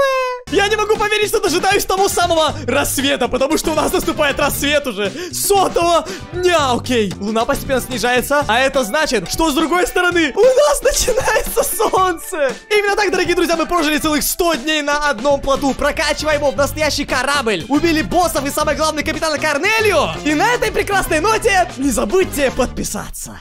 Я не могу поверить, что дожидаюсь того самого рассвета, потому что у нас наступает рассвет уже! Сотого дня! Окей! Луна постепенно снижается, а это значит, что с другой стороны у нас начинается солнце! Именно так, дорогие друзья, мы прожили целых сто дней на одном плоту, прокачивая его в настоящий корабль, убили боссов и, самое главное, капитана Корделио! И на этой прекрасной ноте не забудьте подписаться!